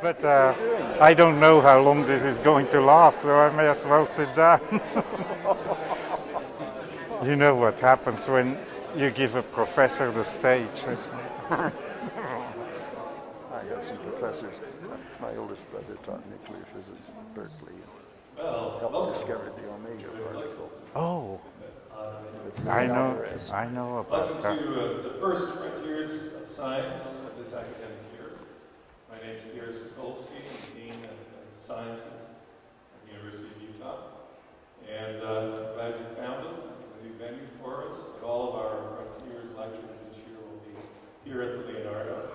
But I don't know how long this is going to last, so I may as well sit down. You know what happens when you give a professor the stage. I got some professors. My oldest brother taught nuclear physics at Berkeley and helped discover the Omega particle. Oh, I know about that. Welcome to the first Frontiers of Science of this academic year. My name is Pierce Kolsky. I'm Dean of Sciences at the University of Utah. And I'm glad you found us. It's a new venue for us. But all of our Frontiers lectures this year will be here at the Leonardo.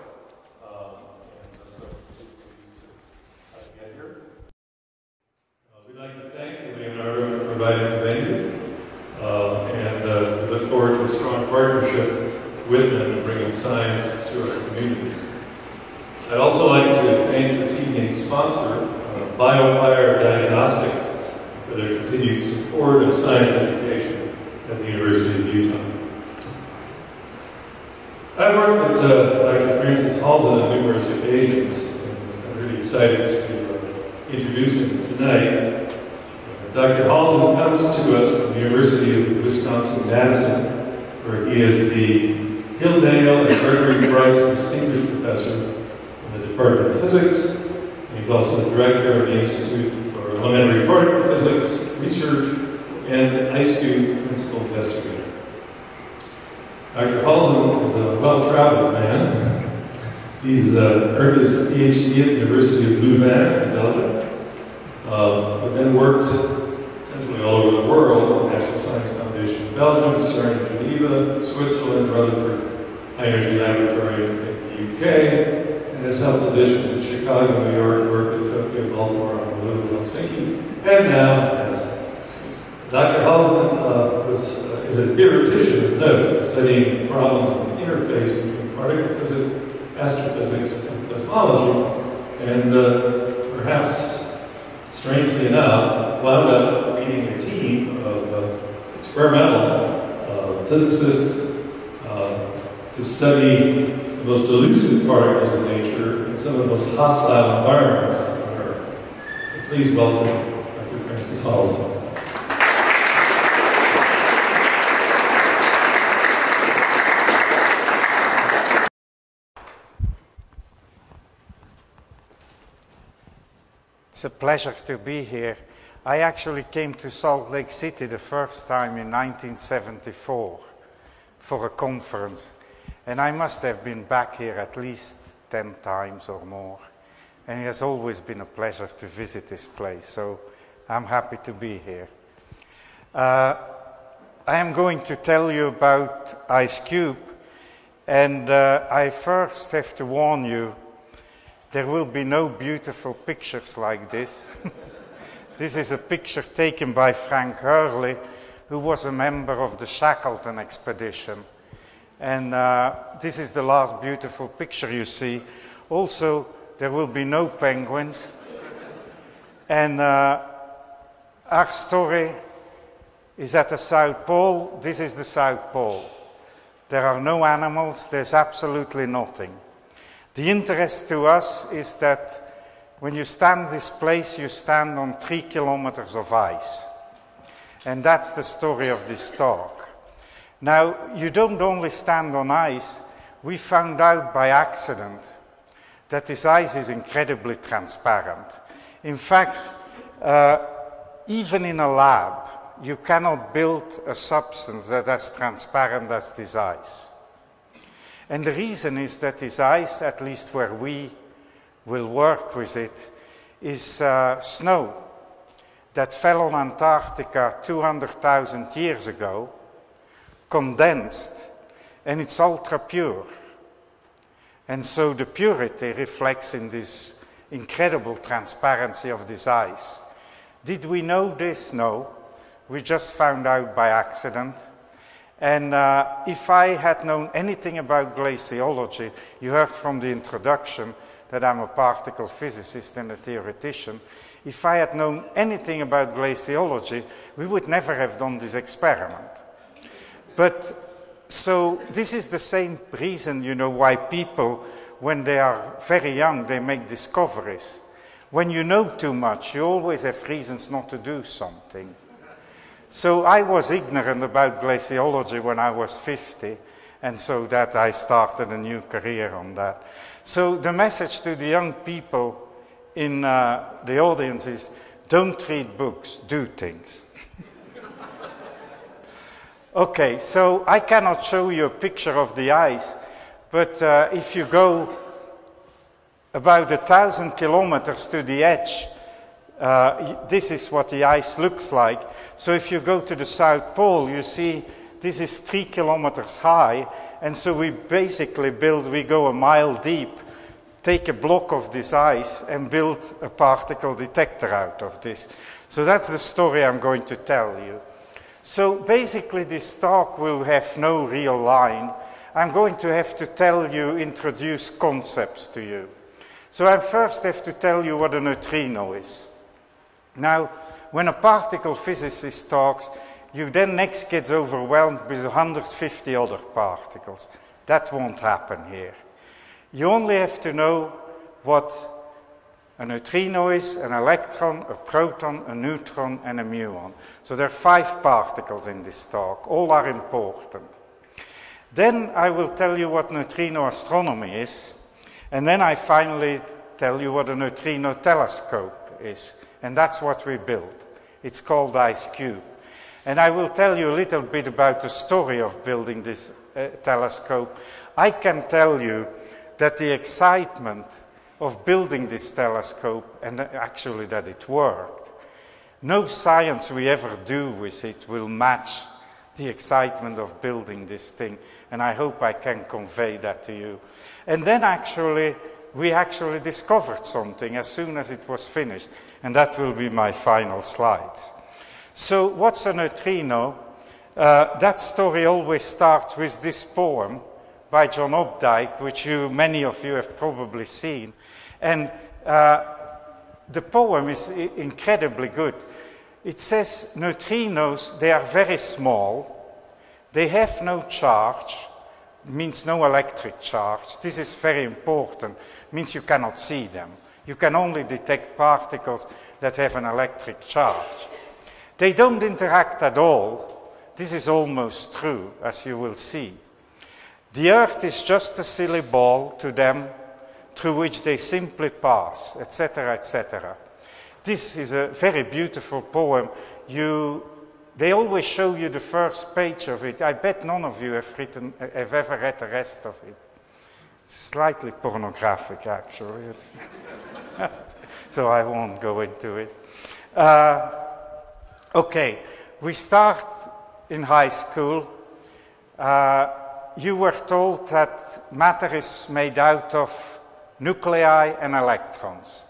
And so please to get here. We'd like to thank the Leonardo for providing the venue. And we look forward to a strong partnership with them in bringing science to our community. I'd also like to thank this evening's sponsor, BioFire Diagnostics, for their continued support of science education at the University of Utah. I've worked with Dr. Francis Halzen on numerous occasions, and I'm really excited to introduce him tonight. Dr. Halzen comes to us from the University of Wisconsin-Madison, where he is the Hilldale and Gregory Bright Distinguished Professor in the Department of Physics. And he's also the Director of the Institute for Elementary Particle Physics Research and IceCube Principal Investigator. Dr. Halzen is a well-traveled man. He's earned his PhD at the University of Louvain in Belgium, but then worked essentially all over the world, the National Science Foundation in Belgium, CERN in Geneva, Switzerland, Rutherford High Energy Laboratory in the UK, and has held positions in Chicago, New York, worked in Tokyo, Baltimore, and Helsinki, and now NASA. Dr. Halzen is a theoretician of note, studying problems in the interface between particle physics, astrophysics, and cosmology, and perhaps, strangely enough, wound up leading a team of experimental physicists to study the most elusive particles in nature in some of the most hostile environments on Earth. So please welcome Dr. Francis Halzen. It's a pleasure to be here. I actually came to Salt Lake City the first time in 1974 for a conference, and I must have been back here at least 10 times or more, and it has always been a pleasure to visit this place, so I'm happy to be here. I am going to tell you about IceCube, and I first have to warn you, there will be no beautiful pictures like this. This is a picture taken by Frank Hurley, who was a member of the Shackleton expedition. And this is the last beautiful picture you see. Also, there will be no penguins. And our story is at the South Pole. This is the South Pole. There are no animals. There's absolutely nothing. The interest to us is that when you stand this place, you stand on 3 kilometers of ice. And that's the story of this talk. Now, you don't only stand on ice. We found out by accident that this ice is incredibly transparent. In fact, even in a lab, you cannot build a substance that's as transparent as this ice. And the reason is that this ice, at least where we will work with it, is snow that fell on Antarctica 200,000 years ago, condensed, and it's ultra pure. And so the purity reflects in this incredible transparency of this ice. Did we know this? No. We just found out by accident. And if I had known anything about glaciology, you heard from the introduction that I'm a particle physicist and a theoretician. If I had known anything about glaciology, we would never have done this experiment. But so this is the same reason, you know, why people when they are very young, they make discoveries. When you know too much, you always have reasons not to do something. So I was ignorant about glaciology when I was 50, and so that I started a new career on that. So the message to the young people in the audience is, don't read books, do things. Okay, so I cannot show you a picture of the ice, but if you go about 1,000 kilometers to the edge, this is what the ice looks like. So if you go to the South Pole, you see this is 3 kilometers high, and so we basically we go 1 mile deep, take a block of this ice and build a particle detector out of this. So that's the story I'm going to tell you. So basically this talk will have no real line. I'm going to have to tell you, introduce concepts to you. So I first have to tell you what a neutrino is. Now, when a particle physicist talks, you then next gets overwhelmed with 150 other particles. That won't happen here. You only have to know what a neutrino is, an electron, a proton, a neutron, and a muon. So there are 5 particles in this talk. All are important. Then I will tell you what neutrino astronomy is, and then I finally tell you what a neutrino telescope is, and that's what we built. It's called IceCube. And I will tell you a little bit about the story of building this telescope. I can tell you that the excitement of building this telescope, and actually that it worked, no science we ever do with it will match the excitement of building this thing, and I hope I can convey that to you. And then actually, we actually discovered something as soon as it was finished, and that will be my final slides. So what's a neutrino? That story always starts with this poem by John Updike, which many of you have probably seen, and the poem is incredibly good. It says, neutrinos, they are very small, they have no charge, means no electric charge. This is very important, means you cannot see them. You can only detect particles that have an electric charge. They don't interact at all. This is almost true, as you will see. The Earth is just a silly ball to them through which they simply pass, etc., etc. This is a very beautiful poem. They always show you the first page of it. I bet none of you have ever read the rest of it. It's slightly pornographic, actually. So I won't go into it. Okay, we start in high school. You were told that matter is made out of nuclei and electrons.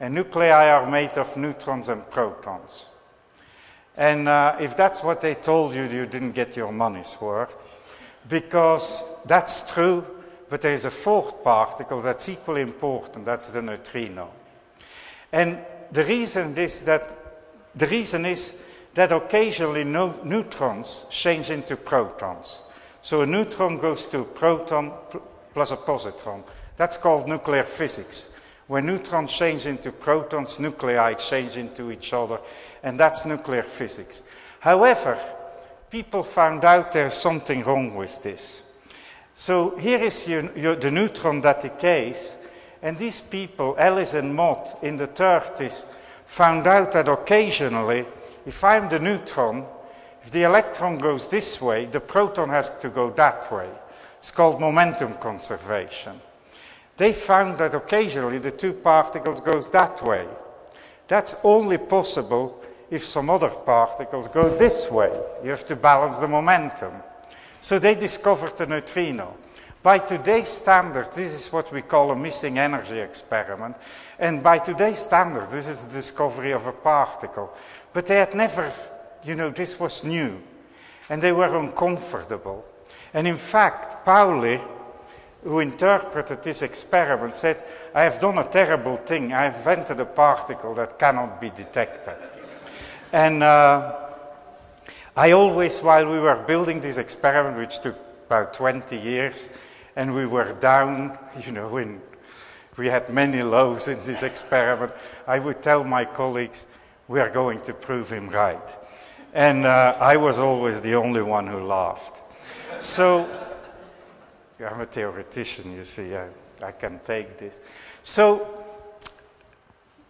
And nuclei are made of neutrons and protons. And if that's what they told you, you didn't get your money's worth, because that's true, but there is a 4th particle that's equally important, that's the neutrino. And the reason is that occasionally neutrons change into protons. So a neutron goes to a proton plus a positron. That's called nuclear physics. When neutrons change into protons, nuclei change into each other, and that's nuclear physics. However, people found out there's something wrong with this. So here is the neutron that decays, and these people, Ellis and Mott, in the 30s, found out that occasionally, if I'm the neutron, if the electron goes this way, the proton has to go that way. It's called momentum conservation. They found that occasionally the 2 particles goes that way. That's only possible if some other particles go this way. You have to balance the momentum. So they discovered the neutrino. By today's standards, this is what we call a missing energy experiment. And by today's standards, this is the discovery of a particle. But they had never, you know, this was new. And they were uncomfortable. And in fact, Pauli, who interpreted this experiment, said, I have done a terrible thing. I invented a particle that cannot be detected. And I always, while we were building this experiment, which took about 20 years, and we were down, you know, in, we had many lows in this experiment. I would tell my colleagues, we are going to prove him right. And I was always the only one who laughed. So, I'm a theoretician, you see, I can take this. So,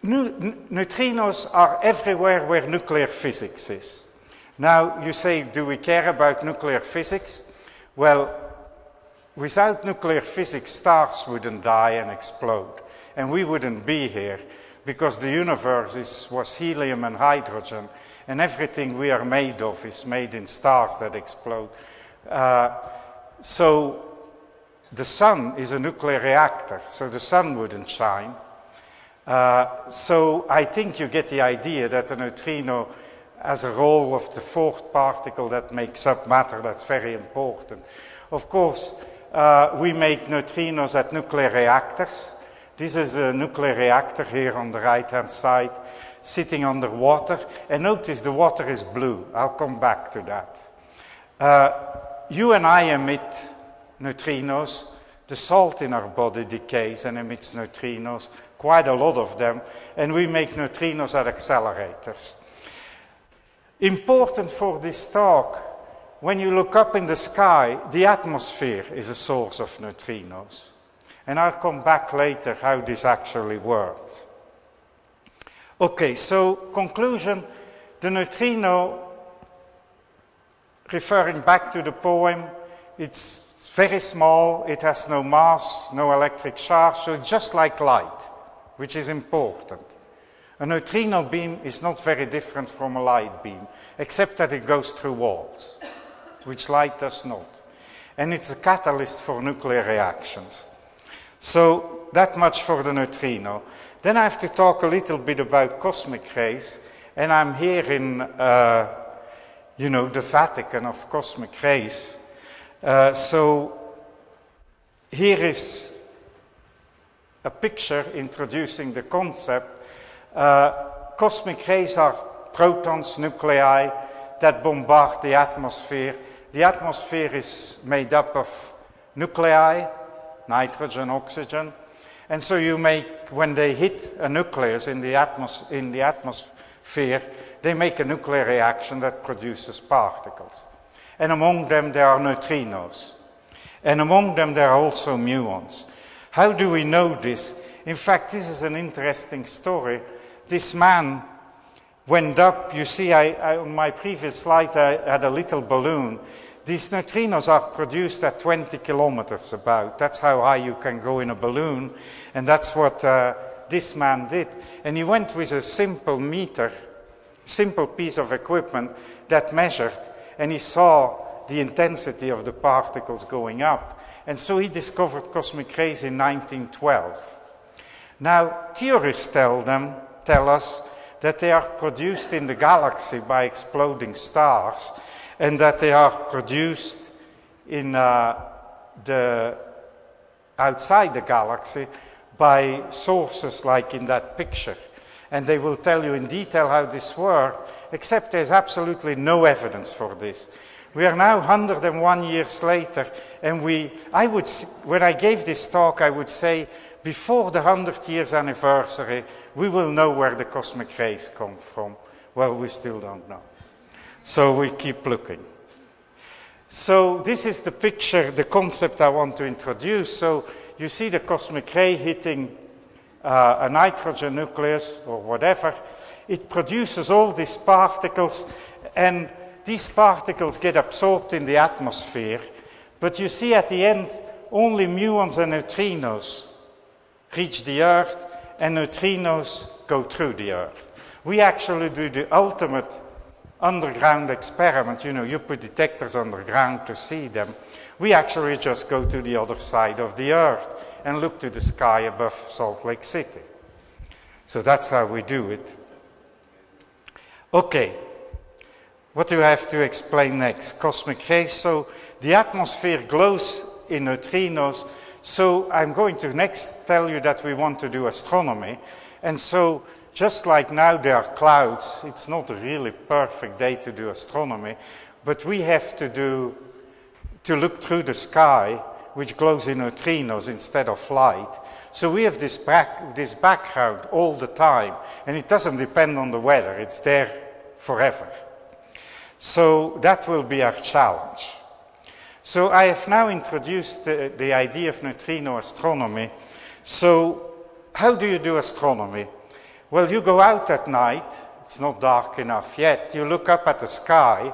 neutrinos are everywhere where nuclear physics is. Now, you say, do we care about nuclear physics? Well, without nuclear physics, stars wouldn't die and explode. And we wouldn't be here, because the universe was helium and hydrogen, and everything we are made of is made in stars that explode. So the sun is a nuclear reactor, so the sun wouldn't shine. So I think you get the idea that the neutrino has a role of the fourth particle that makes up matter. That's very important. Of course, we make neutrinos at nuclear reactors. This is a nuclear reactor here on the right-hand side, sitting underwater. And notice the water is blue. I'll come back to that. You and I emit neutrinos. The salt in our body decays and emits neutrinos, quite a lot of them. And we make neutrinos at accelerators. Important for this talk, when you look up in the sky, the atmosphere is a source of neutrinos. And I'll come back later how this actually works. Okay, so conclusion, the neutrino, referring back to the poem, it's very small, it has no mass, no electric charge, so just like light, which is important. A neutrino beam is not very different from a light beam, except that it goes through walls, which light does not. And it's a catalyst for nuclear reactions. So that much for the neutrino. Then I have to talk a little bit about cosmic rays, and I'm here in, you know, the Vatican of cosmic rays. So here is a picture introducing the concept. Cosmic rays are protons, nuclei that bombard the atmosphere. The atmosphere is made up of nuclei, nitrogen, oxygen, and so you make, when they hit a nucleus in the atmosphere, they make a nuclear reaction that produces particles. And among them there are neutrinos. And among them there are also muons. How do we know this? In fact, this is an interesting story. This man went up, you see, on my previous slide I had a little balloon. These neutrinos are produced at 20 kilometers about. That's how high you can go in a balloon. And that's what this man did. And he went with a simple meter, simple piece of equipment that measured. And he saw the intensity of the particles going up. And so he discovered cosmic rays in 1912. Now, theorists tell us that they are produced in the galaxy by exploding stars, and that they are produced in outside the galaxy by sources like in that picture. And they will tell you in detail how this worked, except there's absolutely no evidence for this. We are now 101 years later, and when I gave this talk, I would say, before the 100 years anniversary, we will know where the cosmic rays come from. Well, we still don't know. So we keep looking. So this is the picture, the concept I want to introduce. So you see the cosmic ray hitting a nitrogen nucleus or whatever. It produces all these particles, and these particles get absorbed in the atmosphere. But you see at the end, only muons and neutrinos reach the Earth, and neutrinos go through the Earth. We actually do the ultimate underground experiment. You know, you put detectors underground to see them. We actually just go to the other side of the Earth and look to the sky above Salt Lake City. So that's how we do it. Okay, what do I have to explain next? Cosmic rays. So the atmosphere glows in neutrinos. So I'm going to next tell you that we want to do astronomy. And so just like now there are clouds, it's not a really perfect day to do astronomy, but we have to look through the sky which glows in neutrinos instead of light. So we have this background all the time, and it doesn't depend on the weather, it's there forever. So that will be our challenge. So I have now introduced the idea of neutrino astronomy. So how do you do astronomy? Well, you go out at night, it's not dark enough yet, you look up at the sky,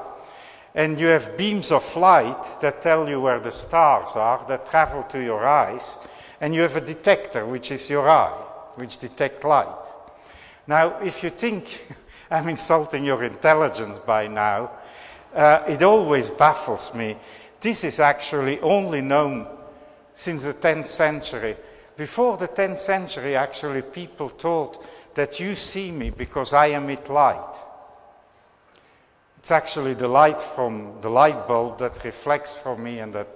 and you have beams of light that tell you where the stars are, that travel to your eyes, and you have a detector, which is your eye, which detects light. Now, if you think I'm insulting your intelligence by now, it always baffles me. This is actually only known since the 10th century. Before the 10th century, actually, people thought that you see me because I emit light. It's actually the light from the light bulb that reflects from me and that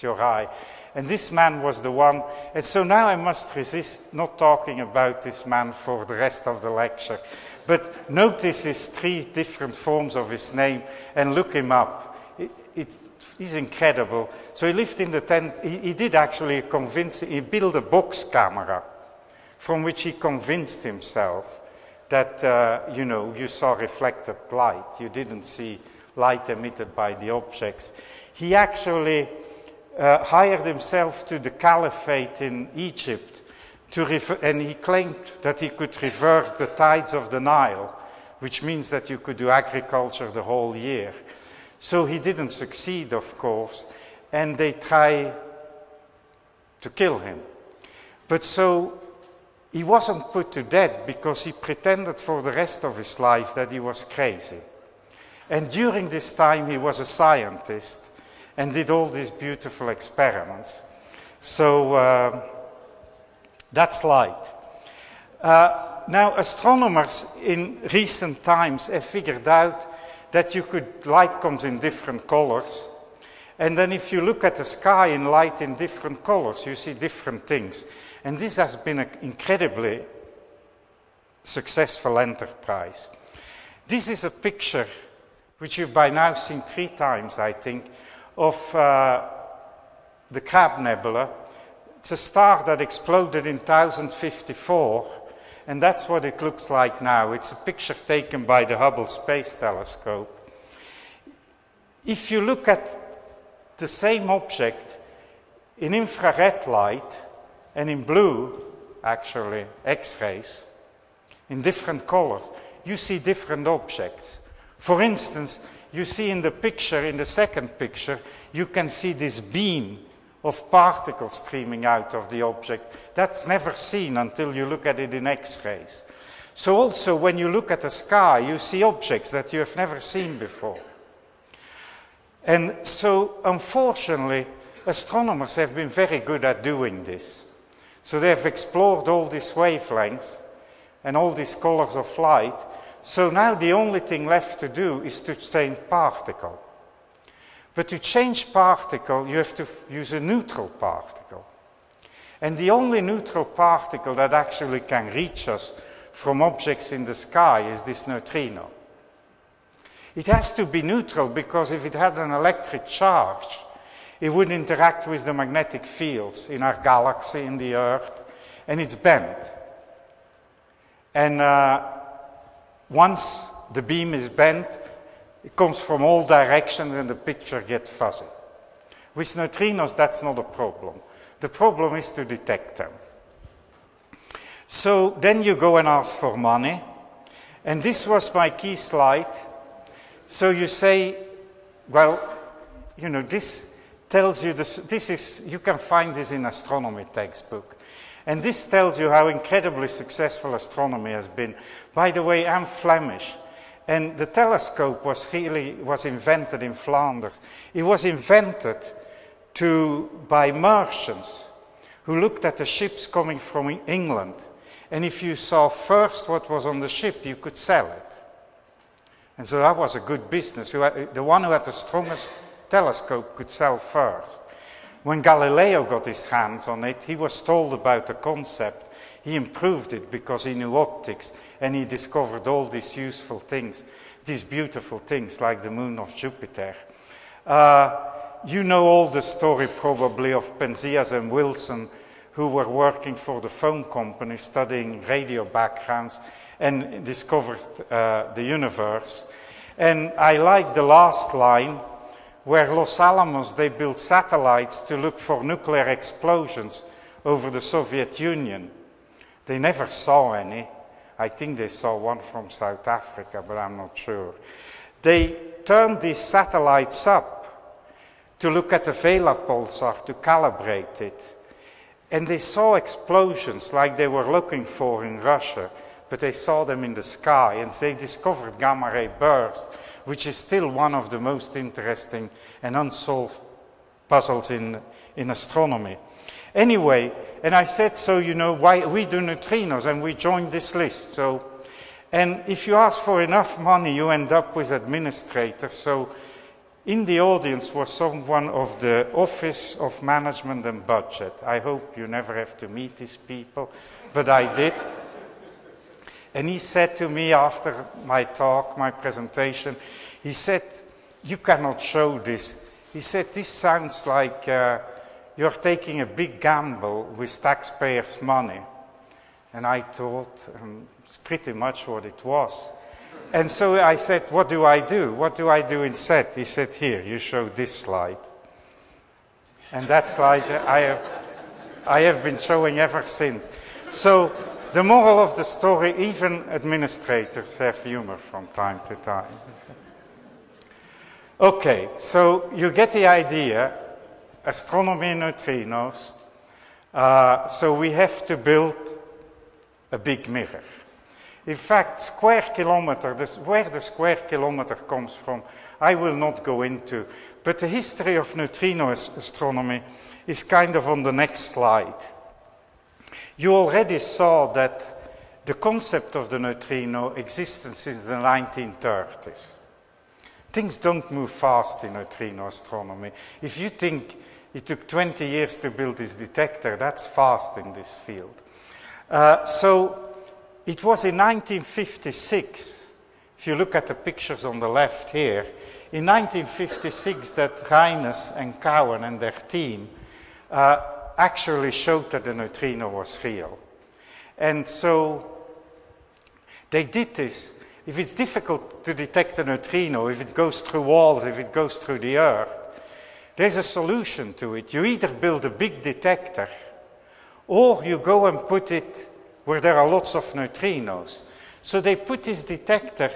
your eye. And this man was the one. And so now I must resist not talking about this man for the rest of the lecture. But notice his three different forms of his name and look him up. He's incredible. So he lived in the tent. He did actually convince, he built a box camera from which he convinced himself that, you know, you saw reflected light. You didn't see light emitted by the objects. He actually hired himself to the caliphate in Egypt, and he claimed that he could reverse the tides of the Nile, which means that you could do agriculture the whole year. So he didn't succeed, of course, and they try to kill him. But so he wasn't put to death because he pretended for the rest of his life that he was crazy. And during this time he was a scientist and did all these beautiful experiments. So that's light. Now astronomers in recent times have figured out that you could, light comes in different colors. And then if you look at the sky in light in different colors, you see different things. And this has been an incredibly successful enterprise. This is a picture, which you've by now seen 3 times, I think, of the Crab Nebula. It's a star that exploded in 1054, and that's what it looks like now. It's a picture taken by the Hubble Space Telescope. If you look at the same object in infrared light, and in blue, actually, X-rays, in different colors, you see different objects. For instance, you see in the picture, in the second picture, you can see this beam of particles streaming out of the object. That's never seen until you look at it in X-rays. So also, when you look at the sky, you see objects that you have never seen before. And so, unfortunately, astronomers have been very good at doing this. So they have explored all these wavelengths and all these colors of light. So now the only thing left to do is to change particle. But to change particle, you have to use a neutral particle. And the only neutral particle that actually can reach us from objects in the sky is this neutrino. It has to be neutral because if it had an electric charge, it would interact with the magnetic fields in our galaxy, in the Earth, and it's bent. And once the beam is bent, it comes from all directions and the picture gets fuzzy. With neutrinos, that's not a problem. The problem is to detect them. So then you go and ask for money. And this was my key slide. So you say, well, you know, this tells you this, you can find this in astronomy textbook. And this tells you how incredibly successful astronomy has been. By the way, I'm Flemish. And the telescope was invented in Flanders. It was invented by merchants who looked at the ships coming from England. And if you saw first what was on the ship, you could sell it. And so that was a good business. The one who had the strongest telescope could sell first. When Galileo got his hands on it, he was told about the concept. He improved it because he knew optics and he discovered all these useful things, these beautiful things like the moon of Jupiter. You know all the story probably of Penzias and Wilson, who were working for the phone company studying radio backgrounds and discovered the universe. And I like the last line where Los Alamos, they built satellites to look for nuclear explosions over the Soviet Union. They never saw any. I think they saw one from South Africa, but I'm not sure. They turned these satellites up to look at the Vela pulsar, to calibrate it. And they saw explosions like they were looking for in Russia, but they saw them in the sky, and they discovered gamma-ray bursts, which is still one of the most interesting and unsolved puzzles in astronomy. Anyway, and I said, so you know, why we do neutrinos, and we joined this list. So, and if you ask for enough money, you end up with administrators. So in the audience was someone of the Office of Management and Budget. I hope you never have to meet these people, but I did. And he said to me after my talk, my presentation, he said, you cannot show this. He said, this sounds like you're taking a big gamble with taxpayers' money. And I thought, it's pretty much what it was. And so I said, what do I do? What do I do instead? He said, here, you show this slide. And that slide I have been showing ever since. So the moral of the story, even administrators have humor from time to time. Okay, so you get the idea, astronomy and neutrinos. So we have to build a big mirror. In fact, square kilometer, where the square kilometer comes from, I will not go into. But the history of neutrino astronomy is kind of on the next slide. You already saw that the concept of the neutrino existed since the 1930s. Things don't move fast in neutrino astronomy. If you think it took 20 years to build this detector, that's fast in this field. So it was in 1956, if you look at the pictures on the left here, in 1956 that Reines and Cowan and their team actually showed that the neutrino was real. And so they did this. If it's difficult to detect a neutrino, if it goes through walls, if it goes through the earth, there's a solution to it. You either build a big detector or you go and put it where there are lots of neutrinos. So they put this detector,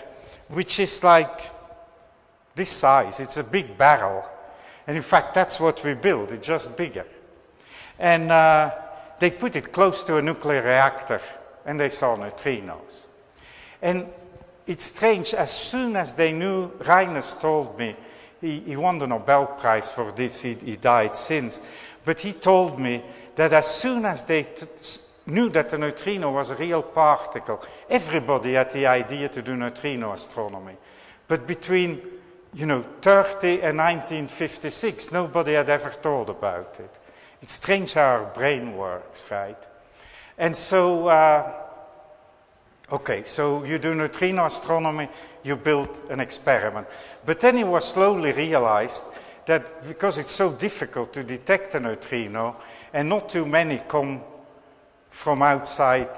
which is like this size. It's a big barrel. And in fact, that's what we built. It's just bigger. And they put it close to a nuclear reactor, and they saw neutrinos. And it's strange. As soon as they knew, Reines told me, he won the Nobel Prize for this. He died since. But he told me that as soon as they knew that the neutrino was a real particle, everybody had the idea to do neutrino astronomy. But between, you know, 30 and 1956, nobody had ever thought about it. It's strange how our brain works, right? And so, okay, so you do neutrino astronomy, you build an experiment. But then it was slowly realized that because it's so difficult to detect a neutrino, and not too many come from outside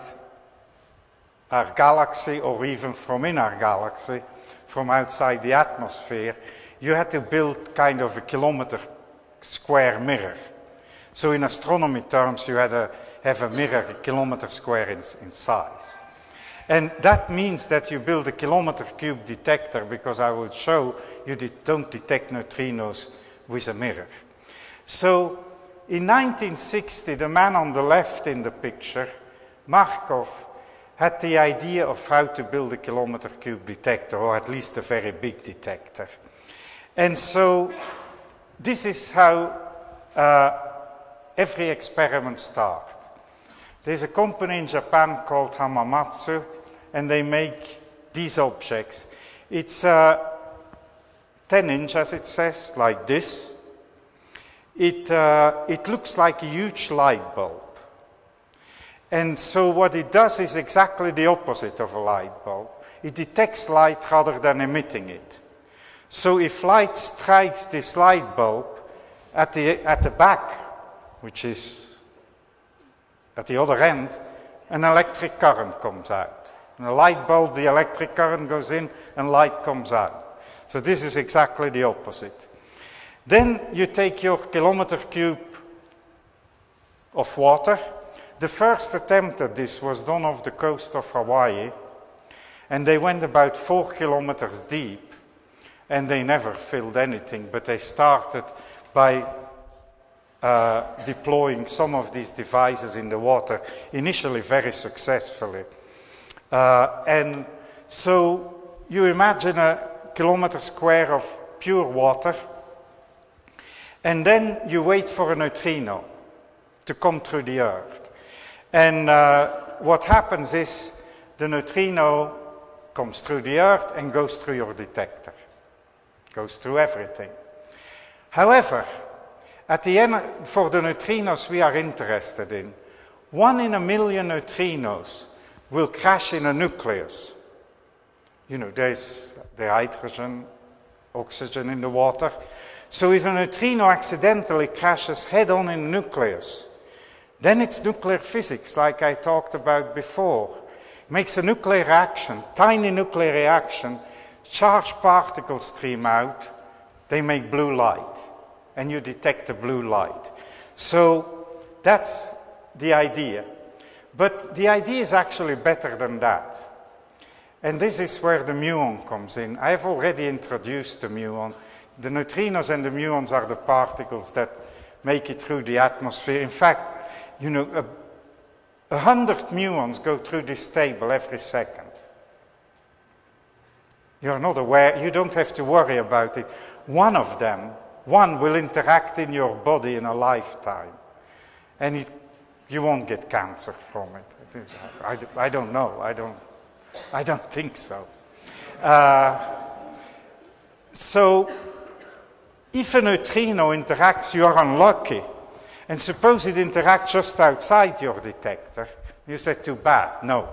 our galaxy or even from in our galaxy, from outside the atmosphere, you had to build kind of a kilometer square mirror. So in astronomy terms, you had to have a mirror a kilometer square in size. And that means that you build a kilometer cube detector, because I will show you don't detect neutrinos with a mirror. So in 1960, the man on the left in the picture, Markov, had the idea of how to build a kilometer cube detector, or at least a very big detector. And so this is how every experiment starts. There's a company in Japan called Hamamatsu, and they make these objects. It's 10 inches, as it says, like this. It looks like a huge light bulb. And so what it does is exactly the opposite of a light bulb. It detects light rather than emitting it. So if light strikes this light bulb, At the back, which is at the other end, an electric current comes out. In a light bulb, the electric current goes in and light comes out. So this is exactly the opposite. Then you take your kilometer cube of water. The first attempt at this was done off the coast of Hawaii, and they went about 4 kilometers deep, and they never filled anything, but they started by deploying some of these devices in the water, initially very successfully. And so you imagine a kilometer square of pure water, and then you wait for a neutrino to come through the Earth. And what happens is the neutrino comes through the Earth and goes through your detector, goes through everything. However, at the end, for the neutrinos we are interested in, 1 in a million neutrinos will crash in a nucleus. You know, there's the hydrogen, oxygen in the water. So if a neutrino accidentally crashes head-on in a nucleus, then it's nuclear physics, like I talked about before. It makes a nuclear reaction, tiny nuclear reaction, charged particles stream out, they make blue light, and you detect the blue light. So that's the idea. But the idea is actually better than that. And this is where the muon comes in. I have already introduced the muon. The neutrinos and the muons are the particles that make it through the atmosphere. In fact, you know, 100 muons go through this table every second. You're not aware, you don't have to worry about it. One of them, one will interact in your body in a lifetime, and you won't get cancer from it. I don't know. I don't think so. So if a neutrino interacts, you are unlucky. And suppose it interacts just outside your detector. You say, too bad. No.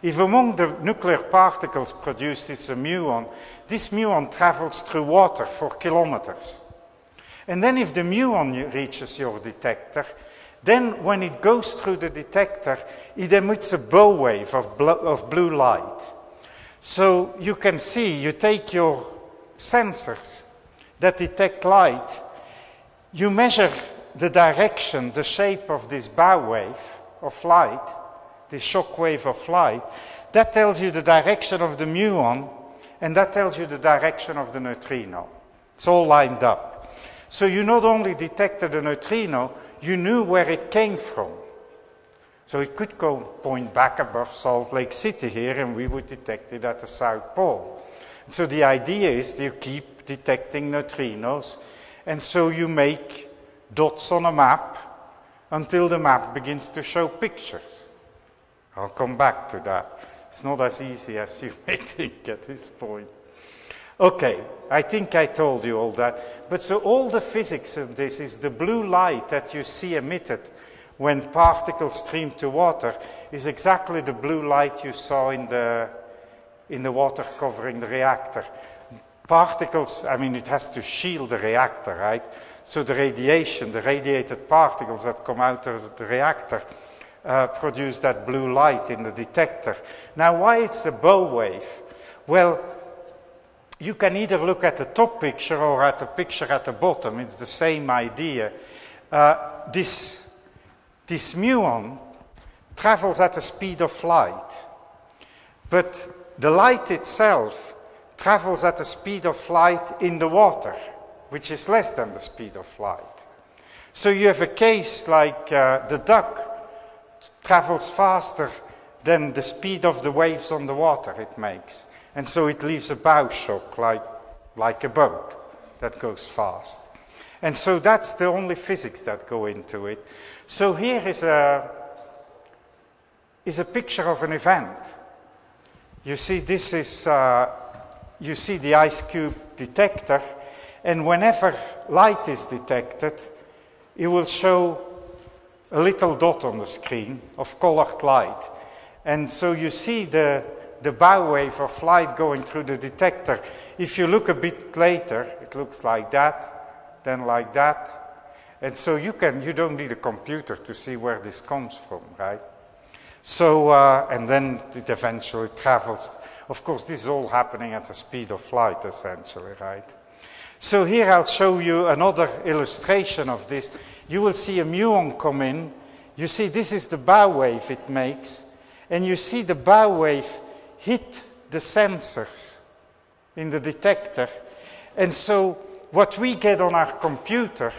If among the nuclear particles produced is a muon, this muon travels through water for kilometers. And then if the muon reaches your detector, then when it goes through the detector, it emits a bow wave of blue light. So you can see, you take your sensors that detect light, you measure the direction, the shape of this bow wave of light, this shock wave of light, that tells you the direction of the muon, and that tells you the direction of the neutrino. It's all lined up. So you not only detected the neutrino, you knew where it came from. So it could go point back above Salt Lake City here, and we would detect it at the South Pole. So the idea is you keep detecting neutrinos, and so you make dots on a map until the map begins to show pictures. I'll come back to that. It's not as easy as you may think at this point. Okay, I think I told you all that. But so all the physics in this is the blue light that you see emitted when particles stream to water is exactly the blue light you saw in the water covering the reactor. Particles, I mean, it has to shield the reactor, right? So the radiation, the radiated particles that come out of the reactor produce that blue light in the detector. Now, why is a bow wave? Well, you can either look at the top picture or at the picture at the bottom. It's the same idea. This muon travels at the speed of light, but the light itself travels at the speed of light in the water, which is less than the speed of light. So you have a case like the duck travels faster than the speed of the waves on the water it makes. And so it leaves a bow shock, like a boat that goes fast. And so that's the only physics that go into it. So here is a picture of an event. You see, this is, you see the IceCube detector, and whenever light is detected, it will show a little dot on the screen of colored light. And so you see the bow wave of light going through the detector. If you look a bit later, it looks like that, then like that, And so you don't need a computer to see where this comes from, right? So, and then it eventually travels. Of course, this is all happening at the speed of light, essentially, right? So here I'll show you another illustration of this. You will see a muon come in. You see this is the bow wave it makes. And you see the bow wave hit the sensors in the detector. And so what we get on our computer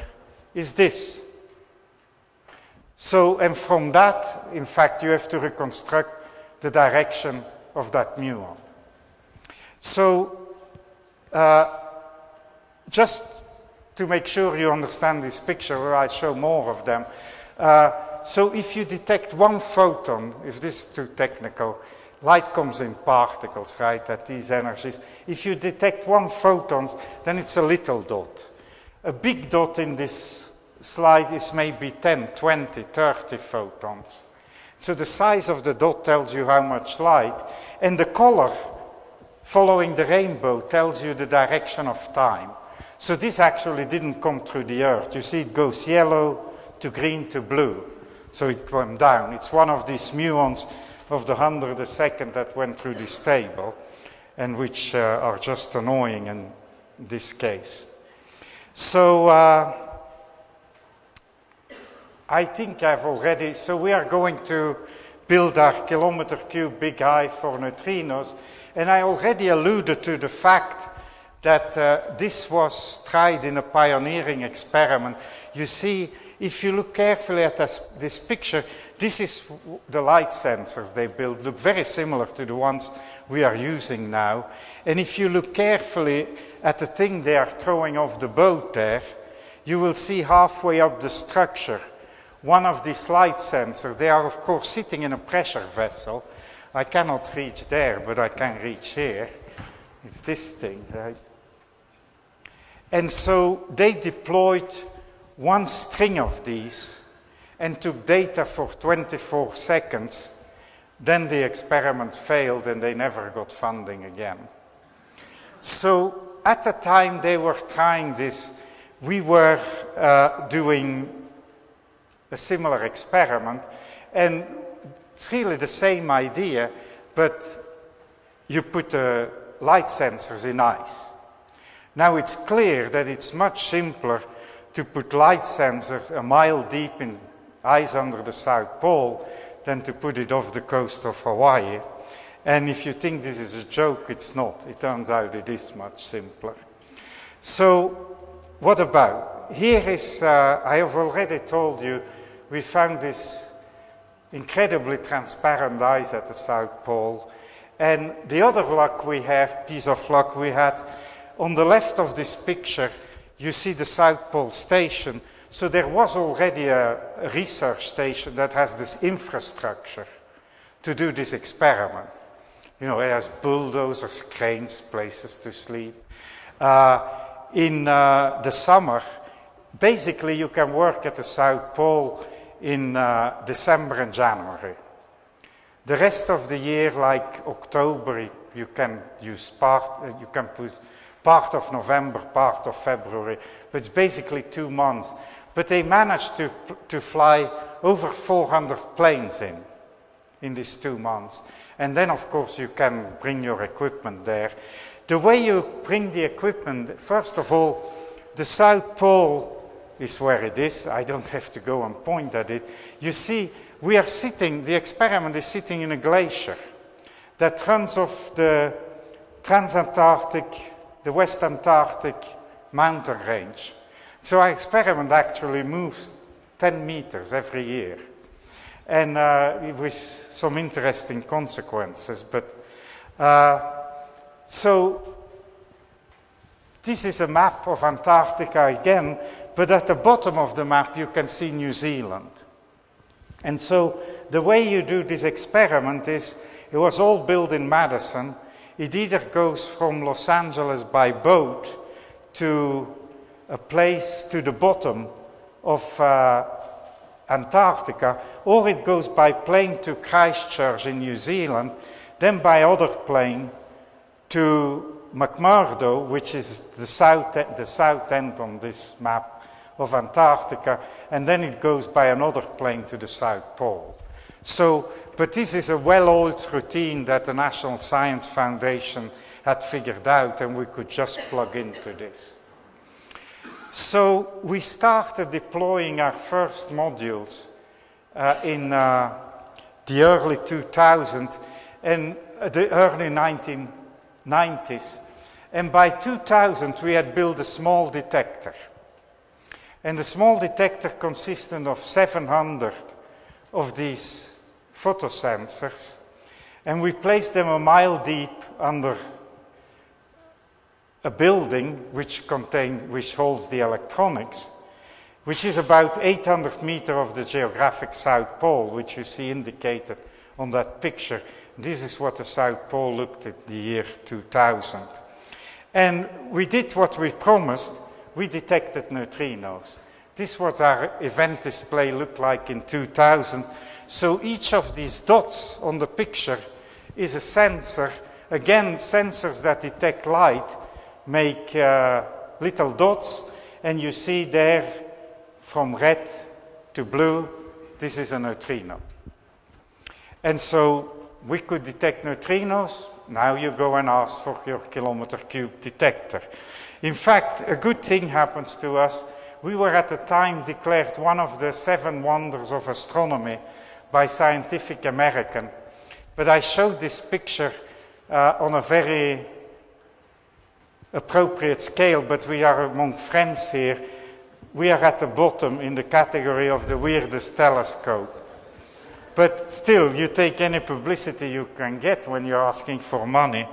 is this. So, and from that, in fact, you have to reconstruct the direction of that muon. So, just to make sure you understand this picture, where I show more of them. So if you detect one photon, if this is too technical, light comes in particles, right, at these energies. If you detect one photon, then it's a little dot. A big dot in this slide is maybe 10, 20, 30 photons. So the size of the dot tells you how much light, and the color following the rainbow tells you the direction of time. So this actually didn't come through the Earth. You see it goes yellow to green to blue. So it went down. It's one of these muons of the 100th a second that went through this table, and which are just annoying in this case. So, I think I've already, so we are going to build our kilometer cube big eye for neutrinos, and I already alluded to the fact that this was tried in a pioneering experiment. You see, if you look carefully at this picture, this is the light sensors they built, look very similar to the ones we are using now. And if you look carefully at the thing they are throwing off the boat there, you will see halfway up the structure one of these light sensors. They are, of course, sitting in a pressure vessel. I cannot reach there, but I can reach here. It's this thing, right? And so they deployed one string of these and took data for 24 seconds. Then the experiment failed and they never got funding again. So, at the time they were trying this, we were doing a similar experiment, and it's really the same idea, but you put the light sensors in ice. Now it's clear that it's much simpler to put light sensors a mile deep in ice under the South Pole than to put it off the coast of Hawaii. And if you think this is a joke, it's not. It turns out it is much simpler. So, what about? Here is, I have already told you, we found this incredibly transparent ice at the South Pole. And the other luck we have, piece of luck we had, on the left of this picture, you see the South Pole Station. So there was already a research station that has this infrastructure to do this experiment. You know, it has bulldozers, cranes, places to sleep. In the summer, basically you can work at the South Pole in December and January. The rest of the year, like October, you can use you can put part of November, part of February, but it's basically 2 months. But they managed to fly over 400 planes in these 2 months. And then, of course, you can bring your equipment there. The way you bring the equipment, first of all, the South Pole is where it is. I don't have to go and point at it. You see, we are sitting, the experiment is sitting in a glacier that runs off the the West Antarctic mountain range. So our experiment actually moves 10 meters every year. And with some interesting consequences, but so this is a map of Antarctica again, but at the bottom of the map you can see New Zealand. And so the way you do this experiment is, it was all built in Madison. It either goes from Los Angeles by boat to a place to the bottom of Antarctica, or it goes by plane to Christchurch in New Zealand, then by other plane to McMurdo, which is the south end on this map of Antarctica, and then it goes by another plane to the South Pole. So, but this is a well-oiled routine that the National Science Foundation had figured out, and we could just plug into this. So we started deploying our first modules in the early 2000s and the early 1990s. And by 2000, we had built a small detector. And the small detector consisted of 700 of these photosensors. And we placed them a mile deep under a building which holds the electronics, which is about 800 meters of the geographic South Pole, which you see indicated on that picture. This is what the South Pole looked at the year 2000. And we did what we promised. We detected neutrinos. This is what our event display looked like in 2000. So each of these dots on the picture is a sensor. Again, sensors that detect light make little dots, and you see there from red to blue, this is a neutrino. And so we could detect neutrinos. Now you go and ask for your kilometer cube detector. In fact, a good thing happens to us. We were at the time declared one of the 7 wonders of astronomy by Scientific American. But I showed this picture on a very appropriate scale, but we are among friends here. We are at the bottom in the category of the weirdest telescope. But still, you take any publicity you can get when you're asking for money.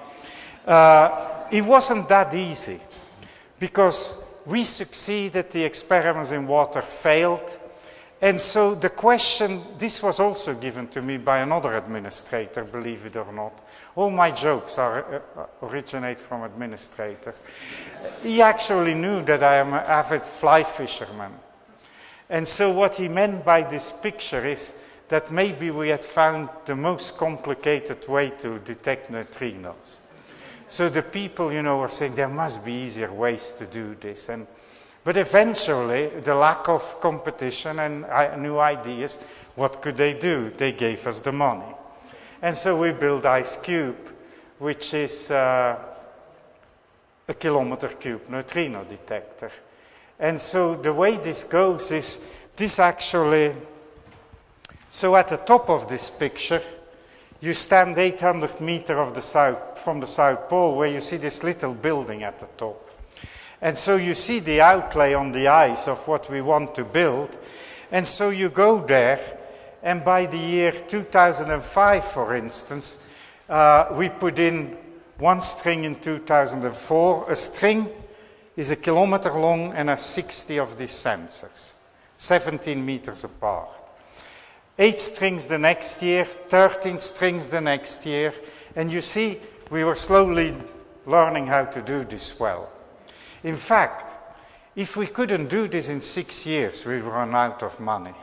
It wasn't that easy, because we succeeded, the experiments in water failed. And so the question, this was also given to me by another administrator, believe it or not. All my jokes originate from administrators. He actually knew that I am an avid fly fisherman. And so what he meant by this picture is that maybe we had found the most complicated way to detect neutrinos. So the people, you know, were saying there must be easier ways to do this. But eventually, the lack of competition and new ideas, what could they do? They gave us the money. And so we built IceCube, which is a kilometer cube neutrino detector. And so the way this goes is this actually... So at the top of this picture, you stand 800 meters from the South Pole, where you see this little building at the top. And so you see the outlay on the ice of what we want to build. And so you go there, and by the year 2005, for instance, we put in one string in 2004. A string is a kilometer long and has 60 of these sensors, 17 meters apart. 8 strings the next year, 13 strings the next year, and you see we were slowly learning how to do this well. In fact, if we couldn't do this in 6 years, we run out of money.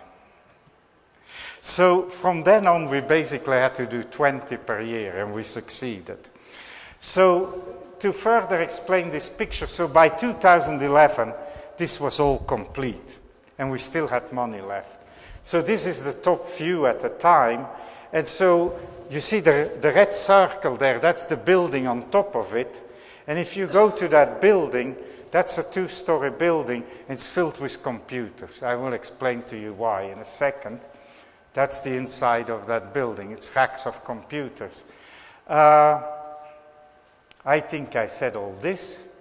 So from then on, we basically had to do 20 per year, and we succeeded. So to further explain this picture, so by 2011, this was all complete, and we still had money left. So this is the top view at the time. And so you see the red circle there, that's the building on top of it. And if you go to that building, that's a 2-story building. It's filled with computers. I will explain to you why in a second. That's the inside of that building. It's racks of computers. I think I said all this.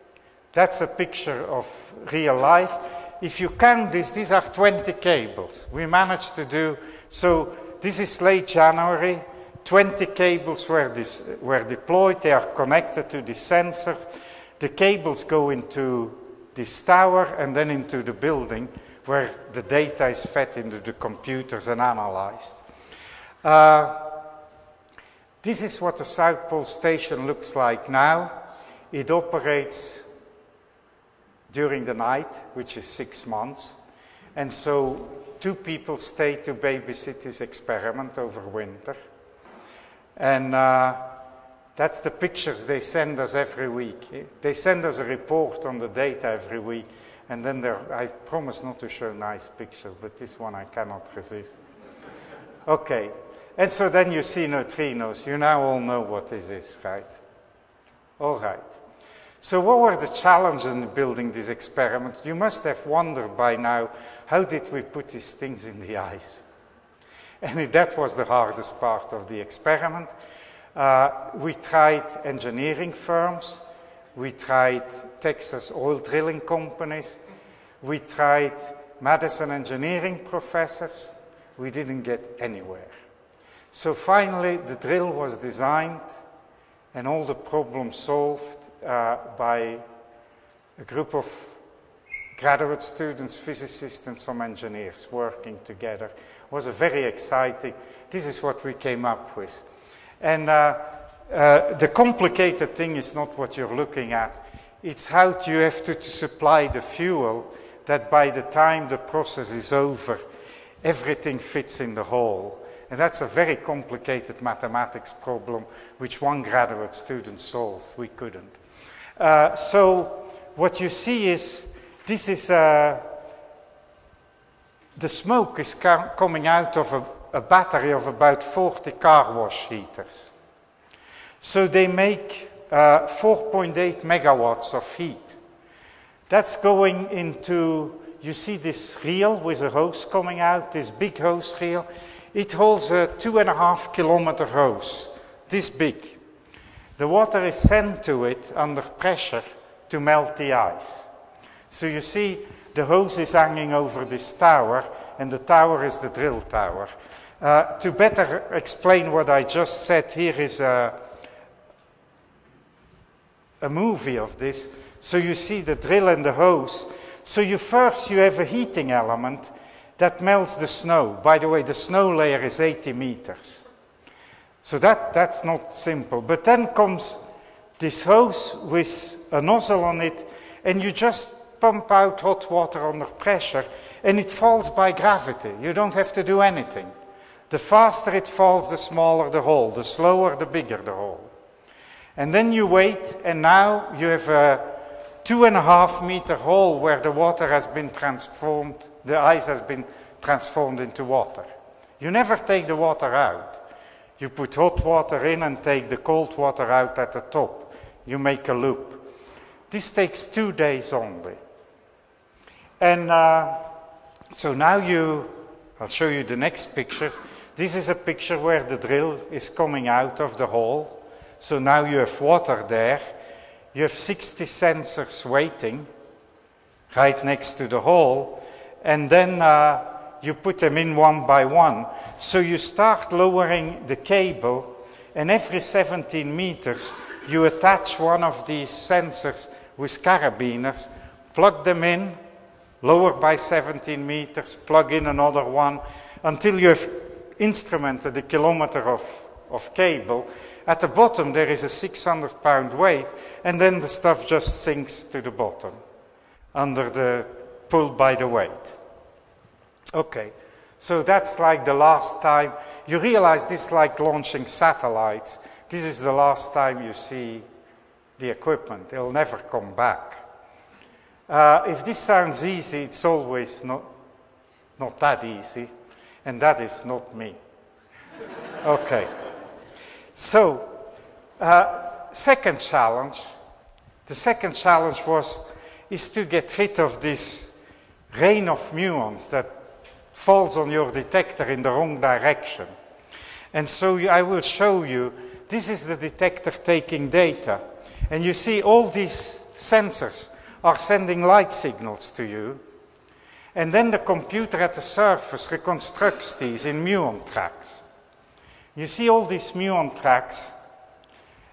That's a picture of real life. If you count this, these are 20 cables. We managed to do, so this is late January, 20 cables were deployed. They are connected to the sensors. The cables go into this tower and then into the building where the data is fed into the computers and analyzed. This is what the South Pole Station looks like now. It operates during the night, which is 6 months. And so 2 people stay to babysit this experiment over winter. And that's the pictures they send us every week. They send us a report on the data every week. And then there, I promise not to show nice pictures, but this one I cannot resist. Okay, and so then you see neutrinos. You now all know what this is, right? All right. So what were the challenges in building this experiment? You must have wondered by now, how did we put these things in the ice? And that was the hardest part of the experiment. We tried engineering firms. We tried Texas oil drilling companies. We tried Madison engineering professors. We didn't get anywhere. So finally, the drill was designed and all the problems solved by a group of graduate students, physicists, and some engineers working together. It was a very exciting. This is what we came up with. And the complicated thing is not what you're looking at. It's how you have to supply the fuel that by the time the process is over, everything fits in the hole. And that's a very complicated mathematics problem which one graduate student solved. We couldn't. So what you see is, this is the smoke is coming out of a battery of about 40 car wash heaters. So they make 4.8 megawatts of heat. That's going into, you see this reel with a hose coming out, this big hose reel. It holds a 2.5 kilometer hose, this big. The water is sent to it under pressure to melt the ice. So you see the hose is hanging over this tower, and the tower is the drill tower. To better explain what I just said, here is a movie of this. So you see the drill and the hose. So you first, you have a heating element that melts the snow. By the way, the snow layer is 80 meters. So that's not simple. But then comes this hose with a nozzle on it, and you just pump out hot water under pressure, and it falls by gravity. You don't have to do anything. The faster it falls, the smaller the hole. The slower, the bigger the hole. And then you wait, and now you have a 2.5 meter hole where the water has been transformed, the ice has been transformed into water. You never take the water out. You put hot water in and take the cold water out at the top. You make a loop. This takes 2 days only. And so now I'll show you the next pictures. This is a picture where the drill is coming out of the hole. So now you have water there. You have 60 sensors waiting right next to the hole. And then you put them in one by one. So you start lowering the cable. And every 17 meters, you attach one of these sensors with carabiners, plug them in, lower by 17 meters, plug in another one, until you have instrumented a kilometer of cable. At the bottom, there is a 600-pound weight, and then the stuff just sinks to the bottom, under the pull by the weight. Okay, so that's like the last time. You realize this is like launching satellites. This is the last time you see the equipment. It'll never come back. If this sounds easy, it's always not that easy, and that is not me. Okay. So, the second challenge is to get rid of this rain of muons that falls on your detector in the wrong direction. And so I will show you, this is the detector taking data. And you see all these sensors are sending light signals to you. And then the computer at the surface reconstructs these in muon tracks. You see all these muon tracks,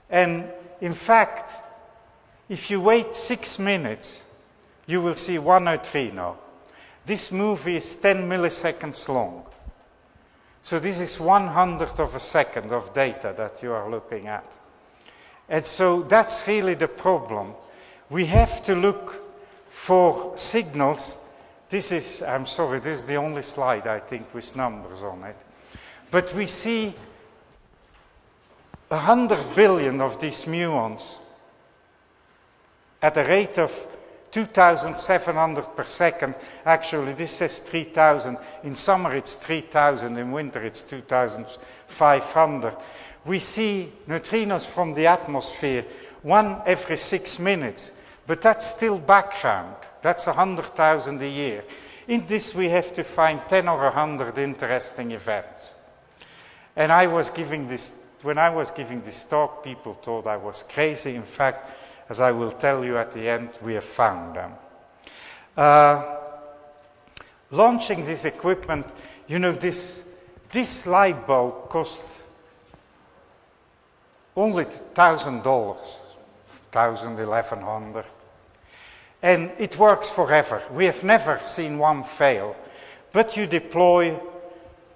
and in fact, if you wait 6 minutes, you will see one neutrino. This movie is 10 milliseconds long. So this is 1/100 of a second of data that you are looking at. And so that's really the problem. We have to look for signals. This is the only slide, I think, with numbers on it. But we see 100 billion of these muons at a rate of 2,700 per second. Actually, this says 3,000. In summer, it's 3,000. In winter, it's 2,500. We see neutrinos from the atmosphere one every 6 minutes, but that's still background. That's 100,000 a year. In this, we have to find 10 or 100 interesting events. And I was giving this, when I was giving this talk, people thought I was crazy. In fact, as I will tell you at the end, we have found them. Launching this equipment, you know, this light bulb cost only $1,000, $1,100. And it works forever. We have never seen one fail. But you deploy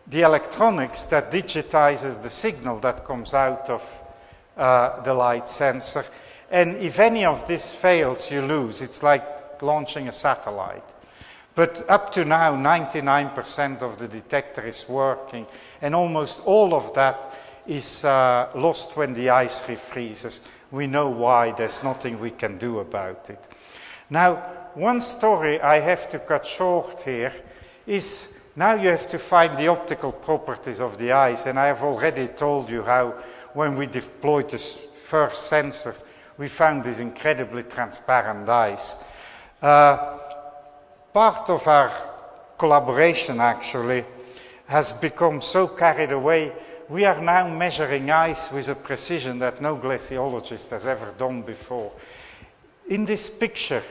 the electronics that digitizes the signal that comes out of the light sensor. And if any of this fails, you lose. It's like launching a satellite. But up to now, 99% of the detector is working. And almost all of that is lost when the ice refreezes. We know why. There's nothing we can do about it. Now, one story I have to cut short here is, now you have to find the optical properties of the ice, and I have already told you how when we deployed the first sensors, we found this incredibly transparent ice. Part of our collaboration actually has become so carried away, we are now measuring ice with a precision that no glaciologist has ever done before. In this picture,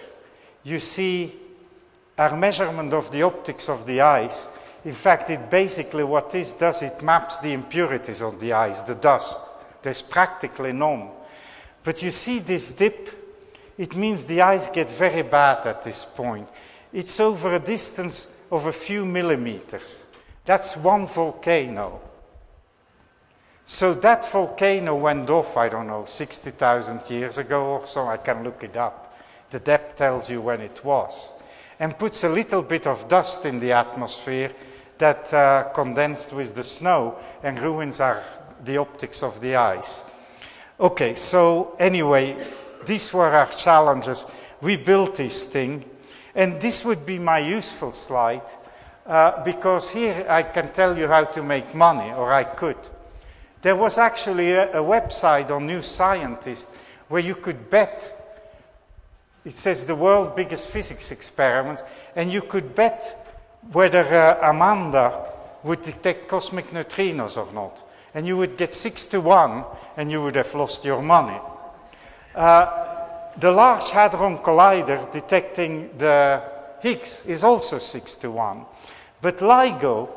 you see our measurement of the optics of the ice. In fact, it basically, what this does, it maps the impurities on the ice, the dust. There's practically none. But you see this dip, it means the ice gets very bad at this point. It's over a distance of a few millimeters. That's one volcano. So that volcano went off, I don't know, 60,000 years ago or so. I can look it up. The depth tells you when it was. And puts a little bit of dust in the atmosphere that condensed with the snow and ruins the optics of the ice. Okay, so anyway, these were our challenges. We built this thing, and this would be my useful slide because here I can tell you how to make money, or I could. There was actually a website on New Scientist where you could bet. It says the world's biggest physics experiments, and you could bet whether AMANDA would detect cosmic neutrinos or not. And you would get 6 to 1, and you would have lost your money. The Large Hadron Collider detecting the Higgs is also 6 to 1. But LIGO,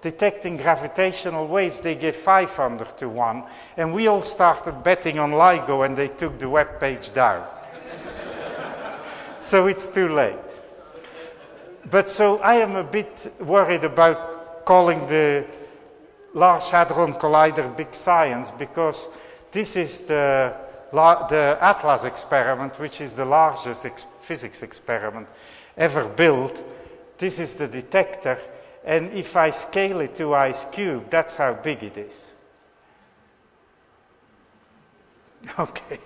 detecting gravitational waves, they gave 500 to 1. And we all started betting on LIGO, and they took the web page down. So it's too late. But so I am a bit worried about calling the Large Hadron Collider big science, because this is the ATLAS experiment, which is the largest physics experiment ever built. This is the detector, and if I scale it to IceCube, that's how big it is. Okay,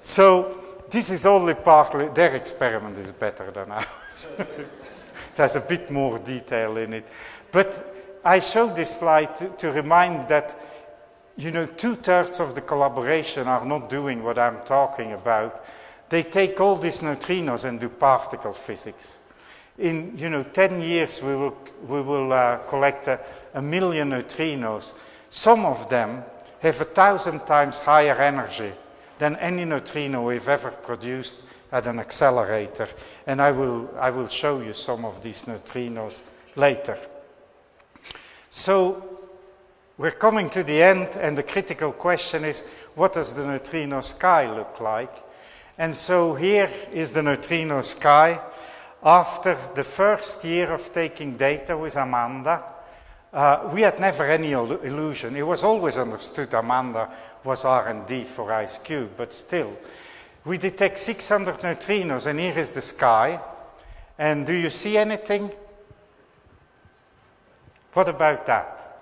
so this is only partly, their experiment is better than ours. It has a bit more detail in it. But I show this slide to remind that, you know, 2/3 of the collaboration are not doing what I'm talking about. They take all these neutrinos and do particle physics. In, you know, 10 years we will collect a million neutrinos. Some of them have 1,000 times higher energy than any neutrino we've ever produced at an accelerator. And I will show you some of these neutrinos later. So we're coming to the end, and the critical question is, what does the neutrino sky look like? And so here is the neutrino sky. After the first year of taking data with AMANDA, we had never any illusion. It was always understood AMANDA was R&D for IceCube, but still. We detect 600 neutrinos, and here is the sky. And do you see anything? What about that?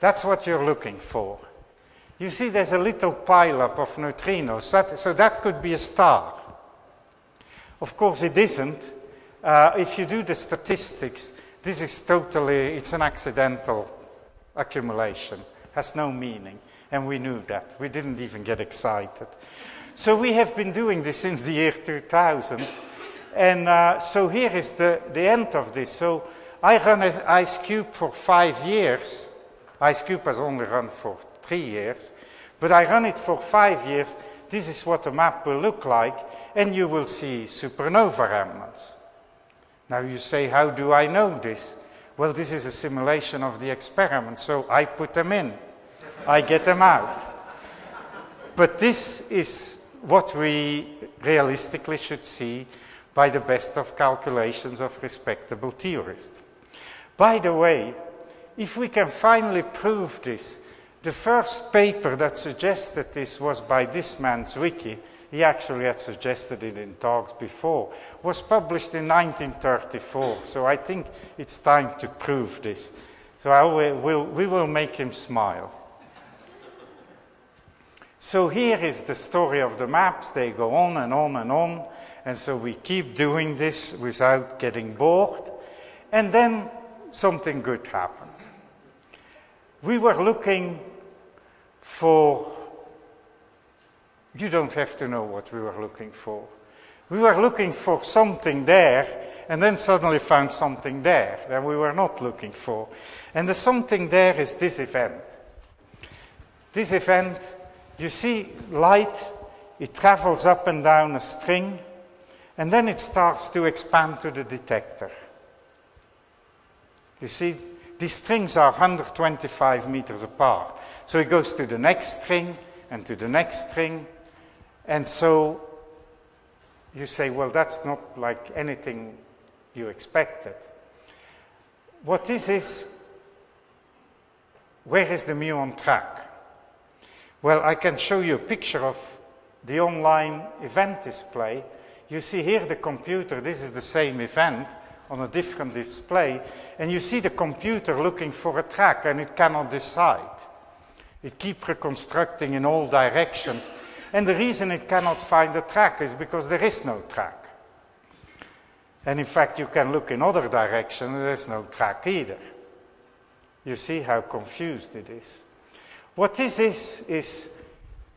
That's what you're looking for. You see there's a little pileup of neutrinos, so that could be a star. Of course it isn't. If you do the statistics, this is totally, it's an accidental accumulation, has no meaning. And we knew that. We didn't even get excited. So we have been doing this since the year 2000. And so here is the end of this. So I ran IceCube for 5 years. IceCube has only run for 3 years. But I run it for 5 years. This is what a map will look like. And you will see supernova remnants. Now you say, how do I know this? Well, this is a simulation of the experiment. So I put them in. I get them out. But this is what we realistically should see by the best of calculations of respectable theorists. By the way, if we can finally prove this, the first paper that suggested this was by this man Zwicky. He actually had suggested it in talks before. It was published in 1934, so I think it's time to prove this. So we will make him smile. So here is the story of the maps. They go on and on and on. And so we keep doing this without getting bored. And then something good happened. We were looking for, you don't have to know what we were looking for. We were looking for something there and then suddenly found something there that we were not looking for. And the something there is this event. This event, you see light, it travels up and down a string, and then it starts to expand to the detector. You see, these strings are 125 meters apart. So it goes to the next string, and to the next string, and so you say, well, that's not like anything you expected. What this is, where is the muon track? Well, I can show you a picture of the online event display. You see here the computer, this is the same event on a different display, and you see the computer looking for a track, and it cannot decide. It keeps reconstructing in all directions, and the reason it cannot find a track is because there is no track. And in fact, you can look in other directions, and there's no track either. You see how confused it is. What this is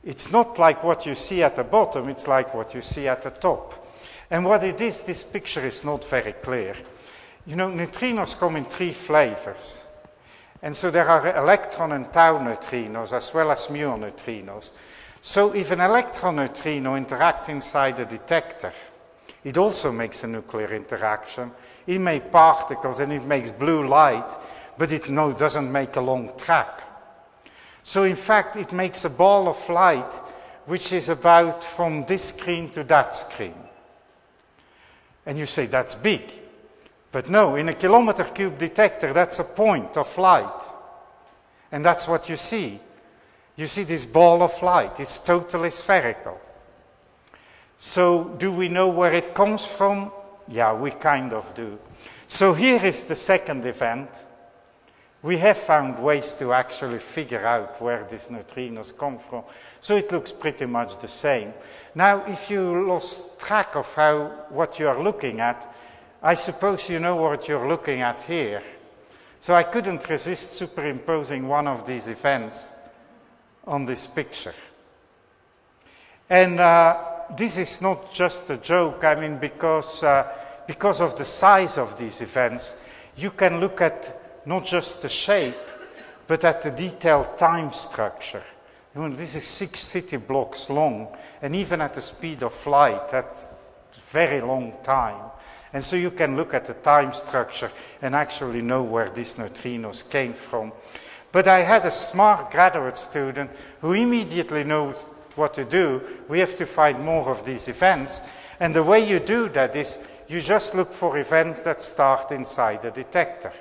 it's not like what you see at the bottom, it's like what you see at the top. And what it is, this picture is not very clear. You know, neutrinos come in 3 flavors. And so there are electron and tau neutrinos as well as muon neutrinos. So if an electron neutrino interacts inside the detector, it also makes a nuclear interaction. It makes particles and it makes blue light, but it doesn't make a long track. So in fact, it makes a ball of light which is about from this screen to that screen. And you say, that's big. But no, in a kilometer cube detector, that's a point of light. And that's what you see. You see this ball of light. It's totally spherical. So do we know where it comes from? Yeah, we kind of do. So here is the second event. We have found ways to actually figure out where these neutrinos come from. So it looks pretty much the same. Now, if you lost track of what you are looking at, I suppose you know what you're looking at here. So I couldn't resist superimposing one of these events on this picture. And this is not just a joke. I mean, because of the size of these events, you can look at not just the shape, but at the detailed time structure. You know, this is 6 city blocks long, and even at the speed of light, that's a very long time. And so you can look at the time structure and actually know where these neutrinos came from. But I had a smart graduate student who immediately knows what to do. We have to find more of these events. And the way you do that is you just look for events that start inside the detector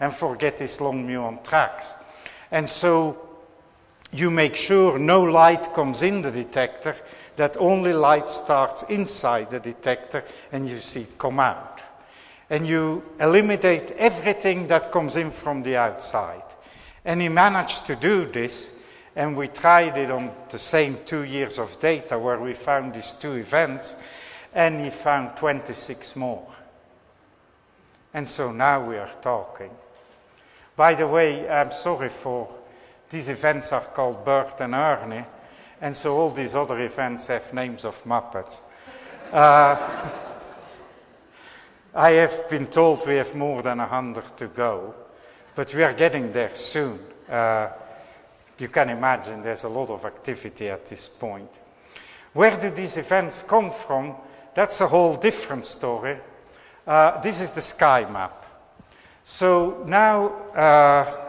and forget these long muon tracks. And so you make sure no light comes in the detector, that only light starts inside the detector and you see it come out. And you eliminate everything that comes in from the outside. And he managed to do this, and we tried it on the same 2 years of data where we found these 2 events. and he found 26 more. And so now we are talking. By the way, I'm sorry for these events are called Bert and Ernie, and so all these other events have names of Muppets. I have been told we have more than 100 to go, but we are getting there soon. You can imagine there's a lot of activity at this point. Where do these events come from? That's a whole different story. This is the sky map. So now,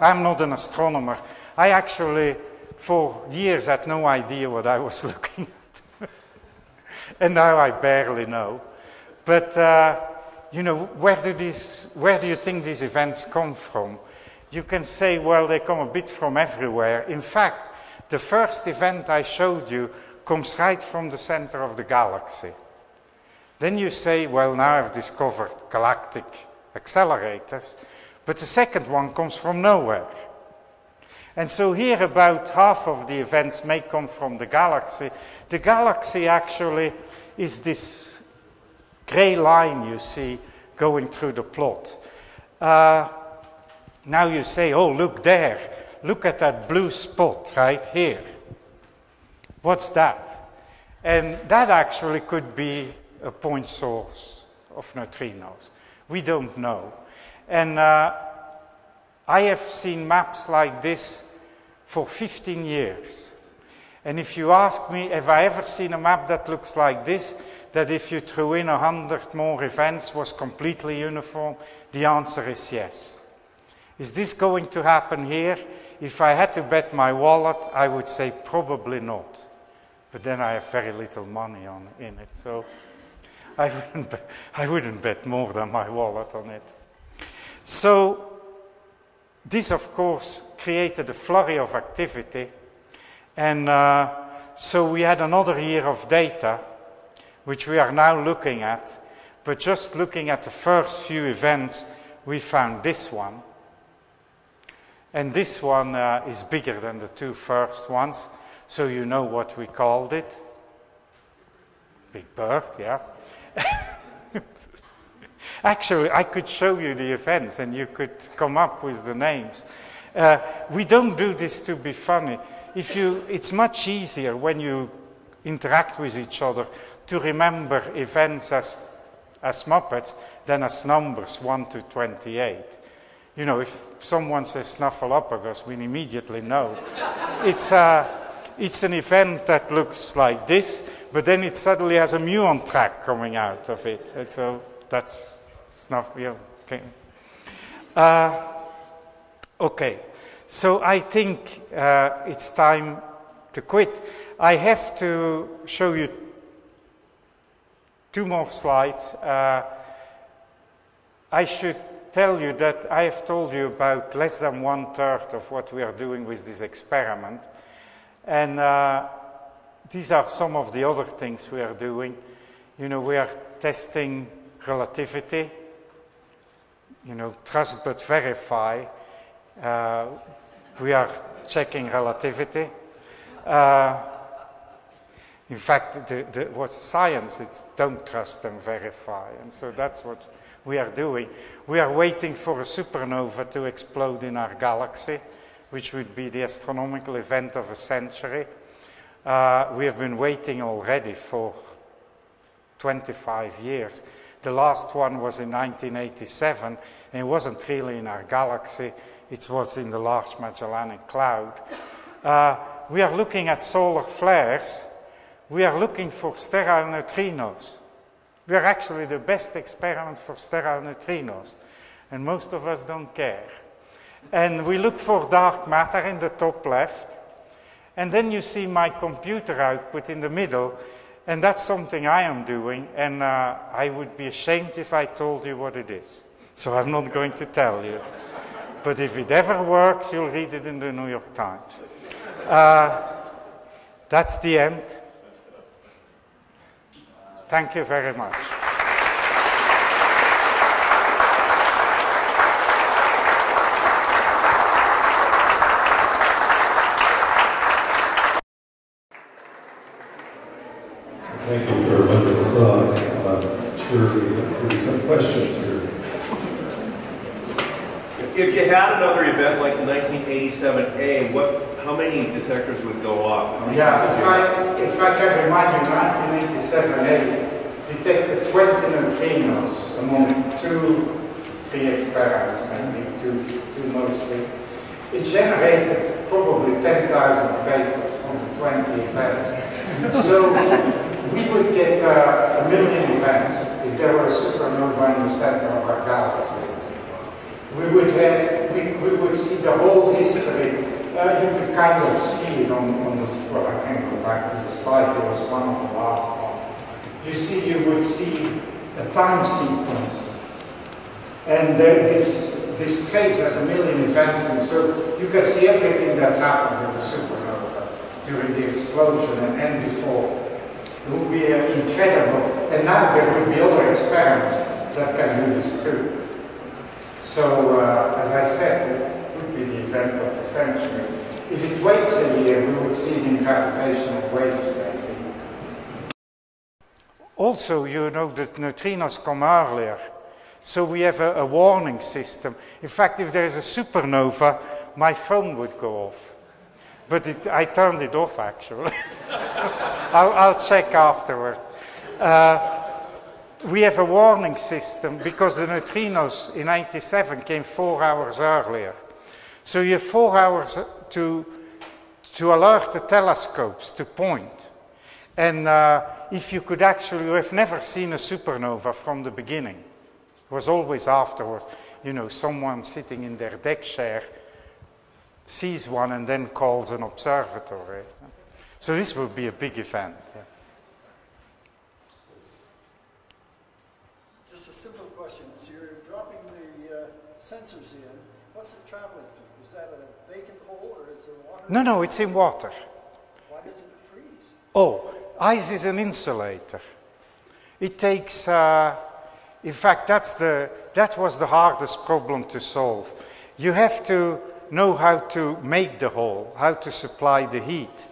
I'm not an astronomer. I actually, for years, had no idea what I was looking at. And now I barely know. But, you know, where do you think these events come from? You can say, well, they come a bit from everywhere. In fact, the first event I showed you comes right from the center of the galaxy. Then you say, well, now I've discovered galactic accelerators, but the second one comes from nowhere. And so here about half of the events may come from the galaxy. The galaxy actually is this gray line you see going through the plot. Now you say, oh, look there. Look at that blue spot right here. What's that? And that actually could be a point source of neutrinos. We don't know. And I have seen maps like this for 15 years. And if you ask me, have I ever seen a map that looks like this, that if you threw in 100 more events was completely uniform? The answer is yes. Is this going to happen here? If I had to bet my wallet, I would say probably not. But then I have very little money in it, so I wouldn't bet more than my wallet on it. So this, of course, created a flurry of activity. And so we had another year of data, which we are now looking at. But just looking at the first few events, we found this one. And this one is bigger than the two first ones, so you know what we called it. Big Bird, yeah. Actually, I could show you the events and you could come up with the names. We don't do this to be funny. It's much easier when you interact with each other to remember events as Muppets than as numbers 1 to 28. You know, if someone says Snuffleupagus, we immediately know. It's an event that looks like this, but then it suddenly has a muon track coming out of it. And so that's Snuffleupagus. Okay. Okay, so I think it's time to quit. I have to show you two more slides. I should tell you that I have told you about less than 1/3 of what we are doing with this experiment. And these are some of the other things we are doing. You know, we are testing relativity, you know, trust but verify. We are checking relativity. In fact, what's science? It's don't trust and verify. And so that's what we are doing. We are waiting for a supernova to explode in our galaxy, which would be the astronomical event of a century. We have been waiting already for 25 years. The last one was in 1987, and it wasn't really in our galaxy. It was in the Large Magellanic Cloud. We are looking at solar flares. We are looking for sterile neutrinos. We are actually the best experiment for sterile neutrinos, and most of us don't care. And we look for dark matter in the top left, and then you see my computer output in the middle, and that's something I am doing, and I would be ashamed if I told you what it is. So I'm not going to tell you. But if it ever works, you'll read it in the New York Times. That's the end. Thank you very much. Thank you for a wonderful talk. jury. There's some questions here. If you had another event like the 1987A, how many detectors would go off? Yeah, if I can remind you, 1987A detected 20 neutrinos among three experiments, maybe two mostly. It generated probably 10,000 papers from the 20 events. So we would get 1 million events if there were a supernova in the center of our galaxy. We would see the whole history. You could kind of see it on this. Well, I can go back to the slide. It was one of the last ones. You would see a time sequence, and this trace has 1 million events, and so you can see everything that happens in the supernova during the explosion and before. It would be incredible, and now there would be other experiments that can do this too. So, as I said, it would be the event of the century. If it waits a year, we would see it in gravitational waves, maybe. Also, you know that neutrinos come earlier. So we have a warning system. In fact, if there is a supernova, my phone would go off. But I turned it off, actually. I'll check afterwards. We have a warning system because the neutrinos in 1987 came 4 hours earlier. So you have 4 hours to alert the telescopes to point. And if you could actually, you have never seen a supernova from the beginning. It was always afterwards. You know, someone sitting in their deck chair sees one and then calls an observatory. So this would be a big event. Yeah. Sensors in, what's it traveling through? Is that a vacant hole or is there water? No, it's in water. Why doesn't it freeze? Oh, ice is an insulator. It takes, in fact, that was the hardest problem to solve. You have to know how to make the hole, how to supply the heat,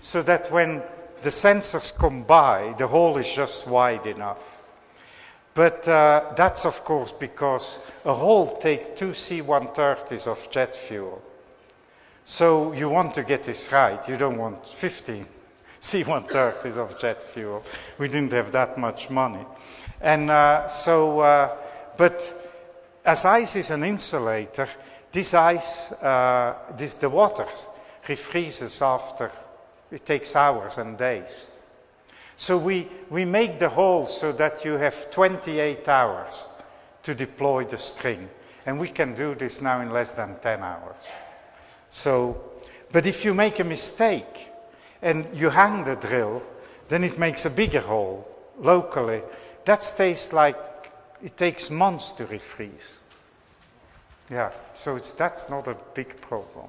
so that when the sensors come by, the hole is just wide enough. But that's, of course, because a hole takes 2 C-130s of jet fuel. So you want to get this right. You don't want 15 C-130s of jet fuel. We didn't have that much money. And but as ice is an insulator, this ice, the water refreezes after. It takes hours and days. So we make the hole so that you have 28 hours to deploy the string. And we can do this now in less than 10 hours. So, but if you make a mistake and you hang the drill, then it makes a bigger hole locally. That stays like, it takes months to refreeze. Yeah, so that's not a big problem.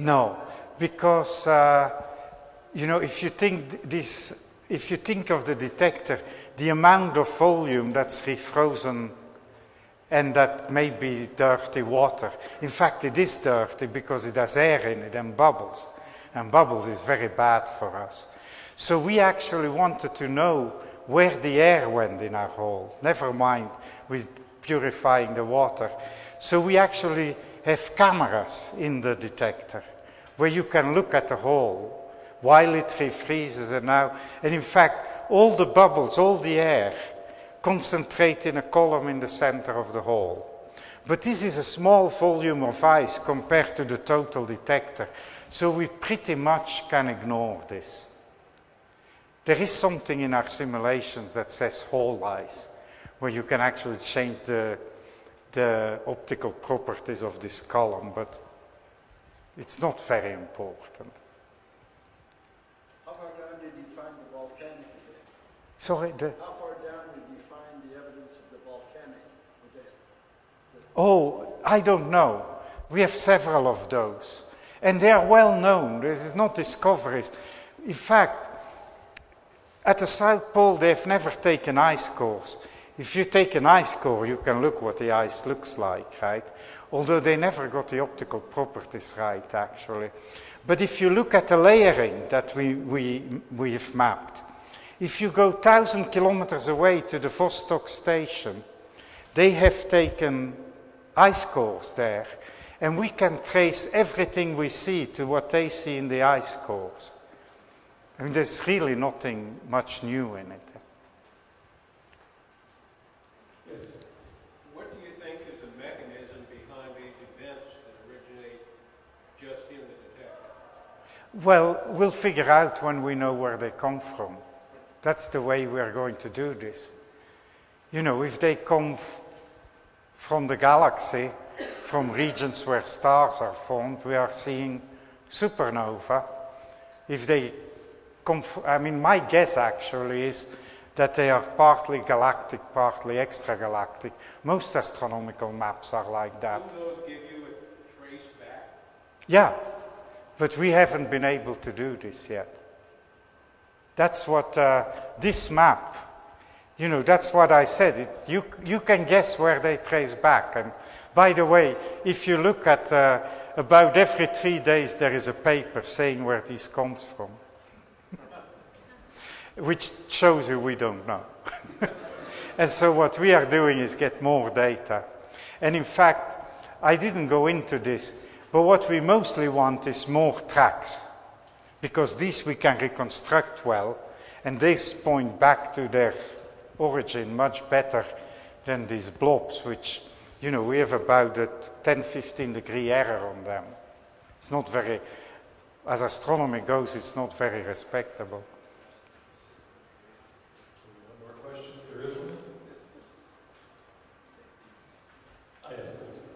No, because you know, if you think of the detector, the amount of volume that's refrozen, and that may be dirty water. In fact, it is dirty because it has air in it and bubbles is very bad for us. So we actually wanted to know where the air went in our hole. Never mind with purifying the water. So we actually have cameras in the detector where you can look at the hole while it refreezes and in fact all the bubbles, all the air concentrate in a column in the center of the hole. But this is a small volume of ice compared to the total detector, so we pretty much can ignore this. There is something in our simulations that says hole ice, where you can actually change the optical properties of this column, but it's not very important. How far down did you find the volcanic? Sorry? How far down did you find the evidence of the volcanic? Oh, I don't know. We have several of those. And they are well known. This is not discoveries. In fact, At the South Pole, they've never taken ice cores. If you take an ice core, you can look what the ice looks like, right? Although they never got the optical properties right, actually. But if you look at the layering that we've mapped, if you go 1,000 kilometers away to the Vostok station, they have taken ice cores there. And we can trace everything we see to what they see in the ice cores. I mean, there's really nothing much new in it. Yes. What do you think is the mechanism behind these events that originate just in the detector? Well, we'll figure out when we know where they come from. That's the way we're going to do this. You know, if they come from the galaxy, from regions where stars are formed, we are seeing supernova. If they come, my guess actually is that they are partly galactic, partly extragalactic. Most astronomical maps are like that. Do those give you a trace back? Yeah, but we haven't been able to do this yet. That's what this map, you know, that's what I said. It's, you can guess where they trace back. And by the way, if you look at about every 3 days, there is a paper saying where this comes from, which shows you we don't know. And so what we are doing is get more data. And in fact, I didn't go into this, but what we mostly want is more tracks, because these we can reconstruct well, and these point back to their origin much better than these blobs, which, you know, we have about a 10-15 degree error on them. It's not very, as astronomy goes, it's not very respectable. One more question, there is one. Ah, yes, please.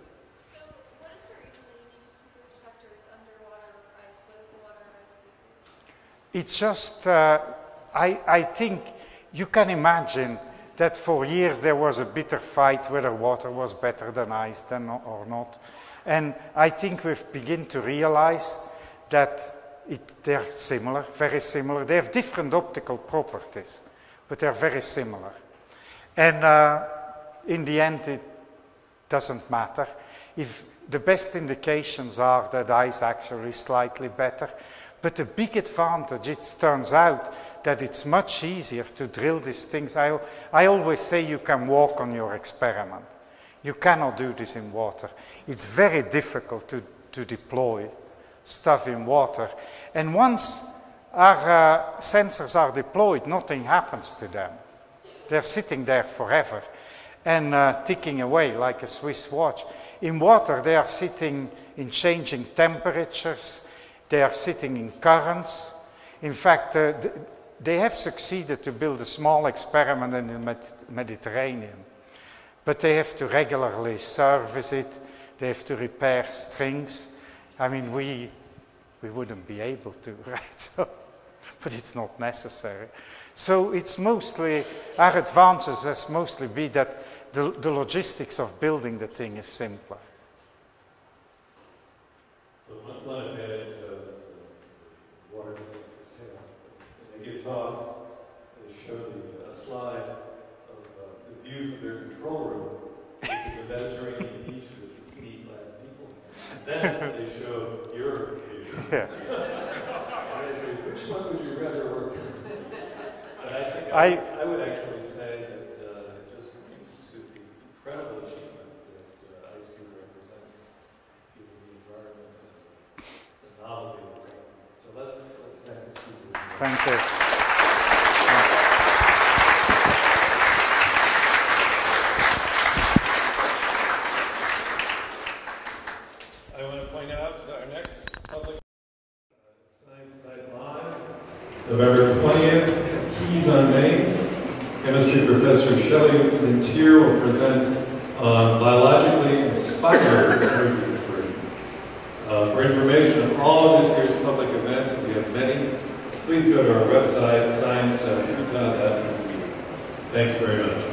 So, what is the reason that you need to keep the detectors underwater or ice? What is the water and ice secret? It's just, I think you can imagine that for years there was a bitter fight whether water was better than ice or not. And I think we've begun to realize that they're similar, very similar. They have different optical properties, but they're very similar. And in the end, it doesn't matter. If the best indications are that ice actually is slightly better, but the big advantage, it turns out, that it's much easier to drill these things. I always say you can walk on your experiment. You cannot do this in water. It's very difficult to deploy stuff in water. And once our sensors are deployed, nothing happens to them. They're sitting there forever and ticking away like a Swiss watch. In water, they are sitting in changing temperatures. They are sitting in currents. In fact, they have succeeded to build a small experiment in the Mediterranean, but they have to regularly service it. They have to repair strings. I mean, we wouldn't be able to, right? So, but it's not necessary. So it's mostly, our advances has mostly been that the logistics of building the thing is simpler. So one advantage of water, give talks, they showed a slide of the view from their control room, which is a Mediterranean beach with unique Latin people. And then they showed Europe. Yeah. And they say, which one would you rather work with? And I think I would actually say that it just points to the incredible achievement that IceCube represents, given the environment and the novelty of it. So let's have this. Thank you. I want to point out our next public Science Night Live, November 20th, Keys on Main. Chemistry Professor Shelley Lintier will present on biologically inspired interview theory. For information on all of this year's public events, we have many. Please go to our website, science.utah.edu. Thanks very much.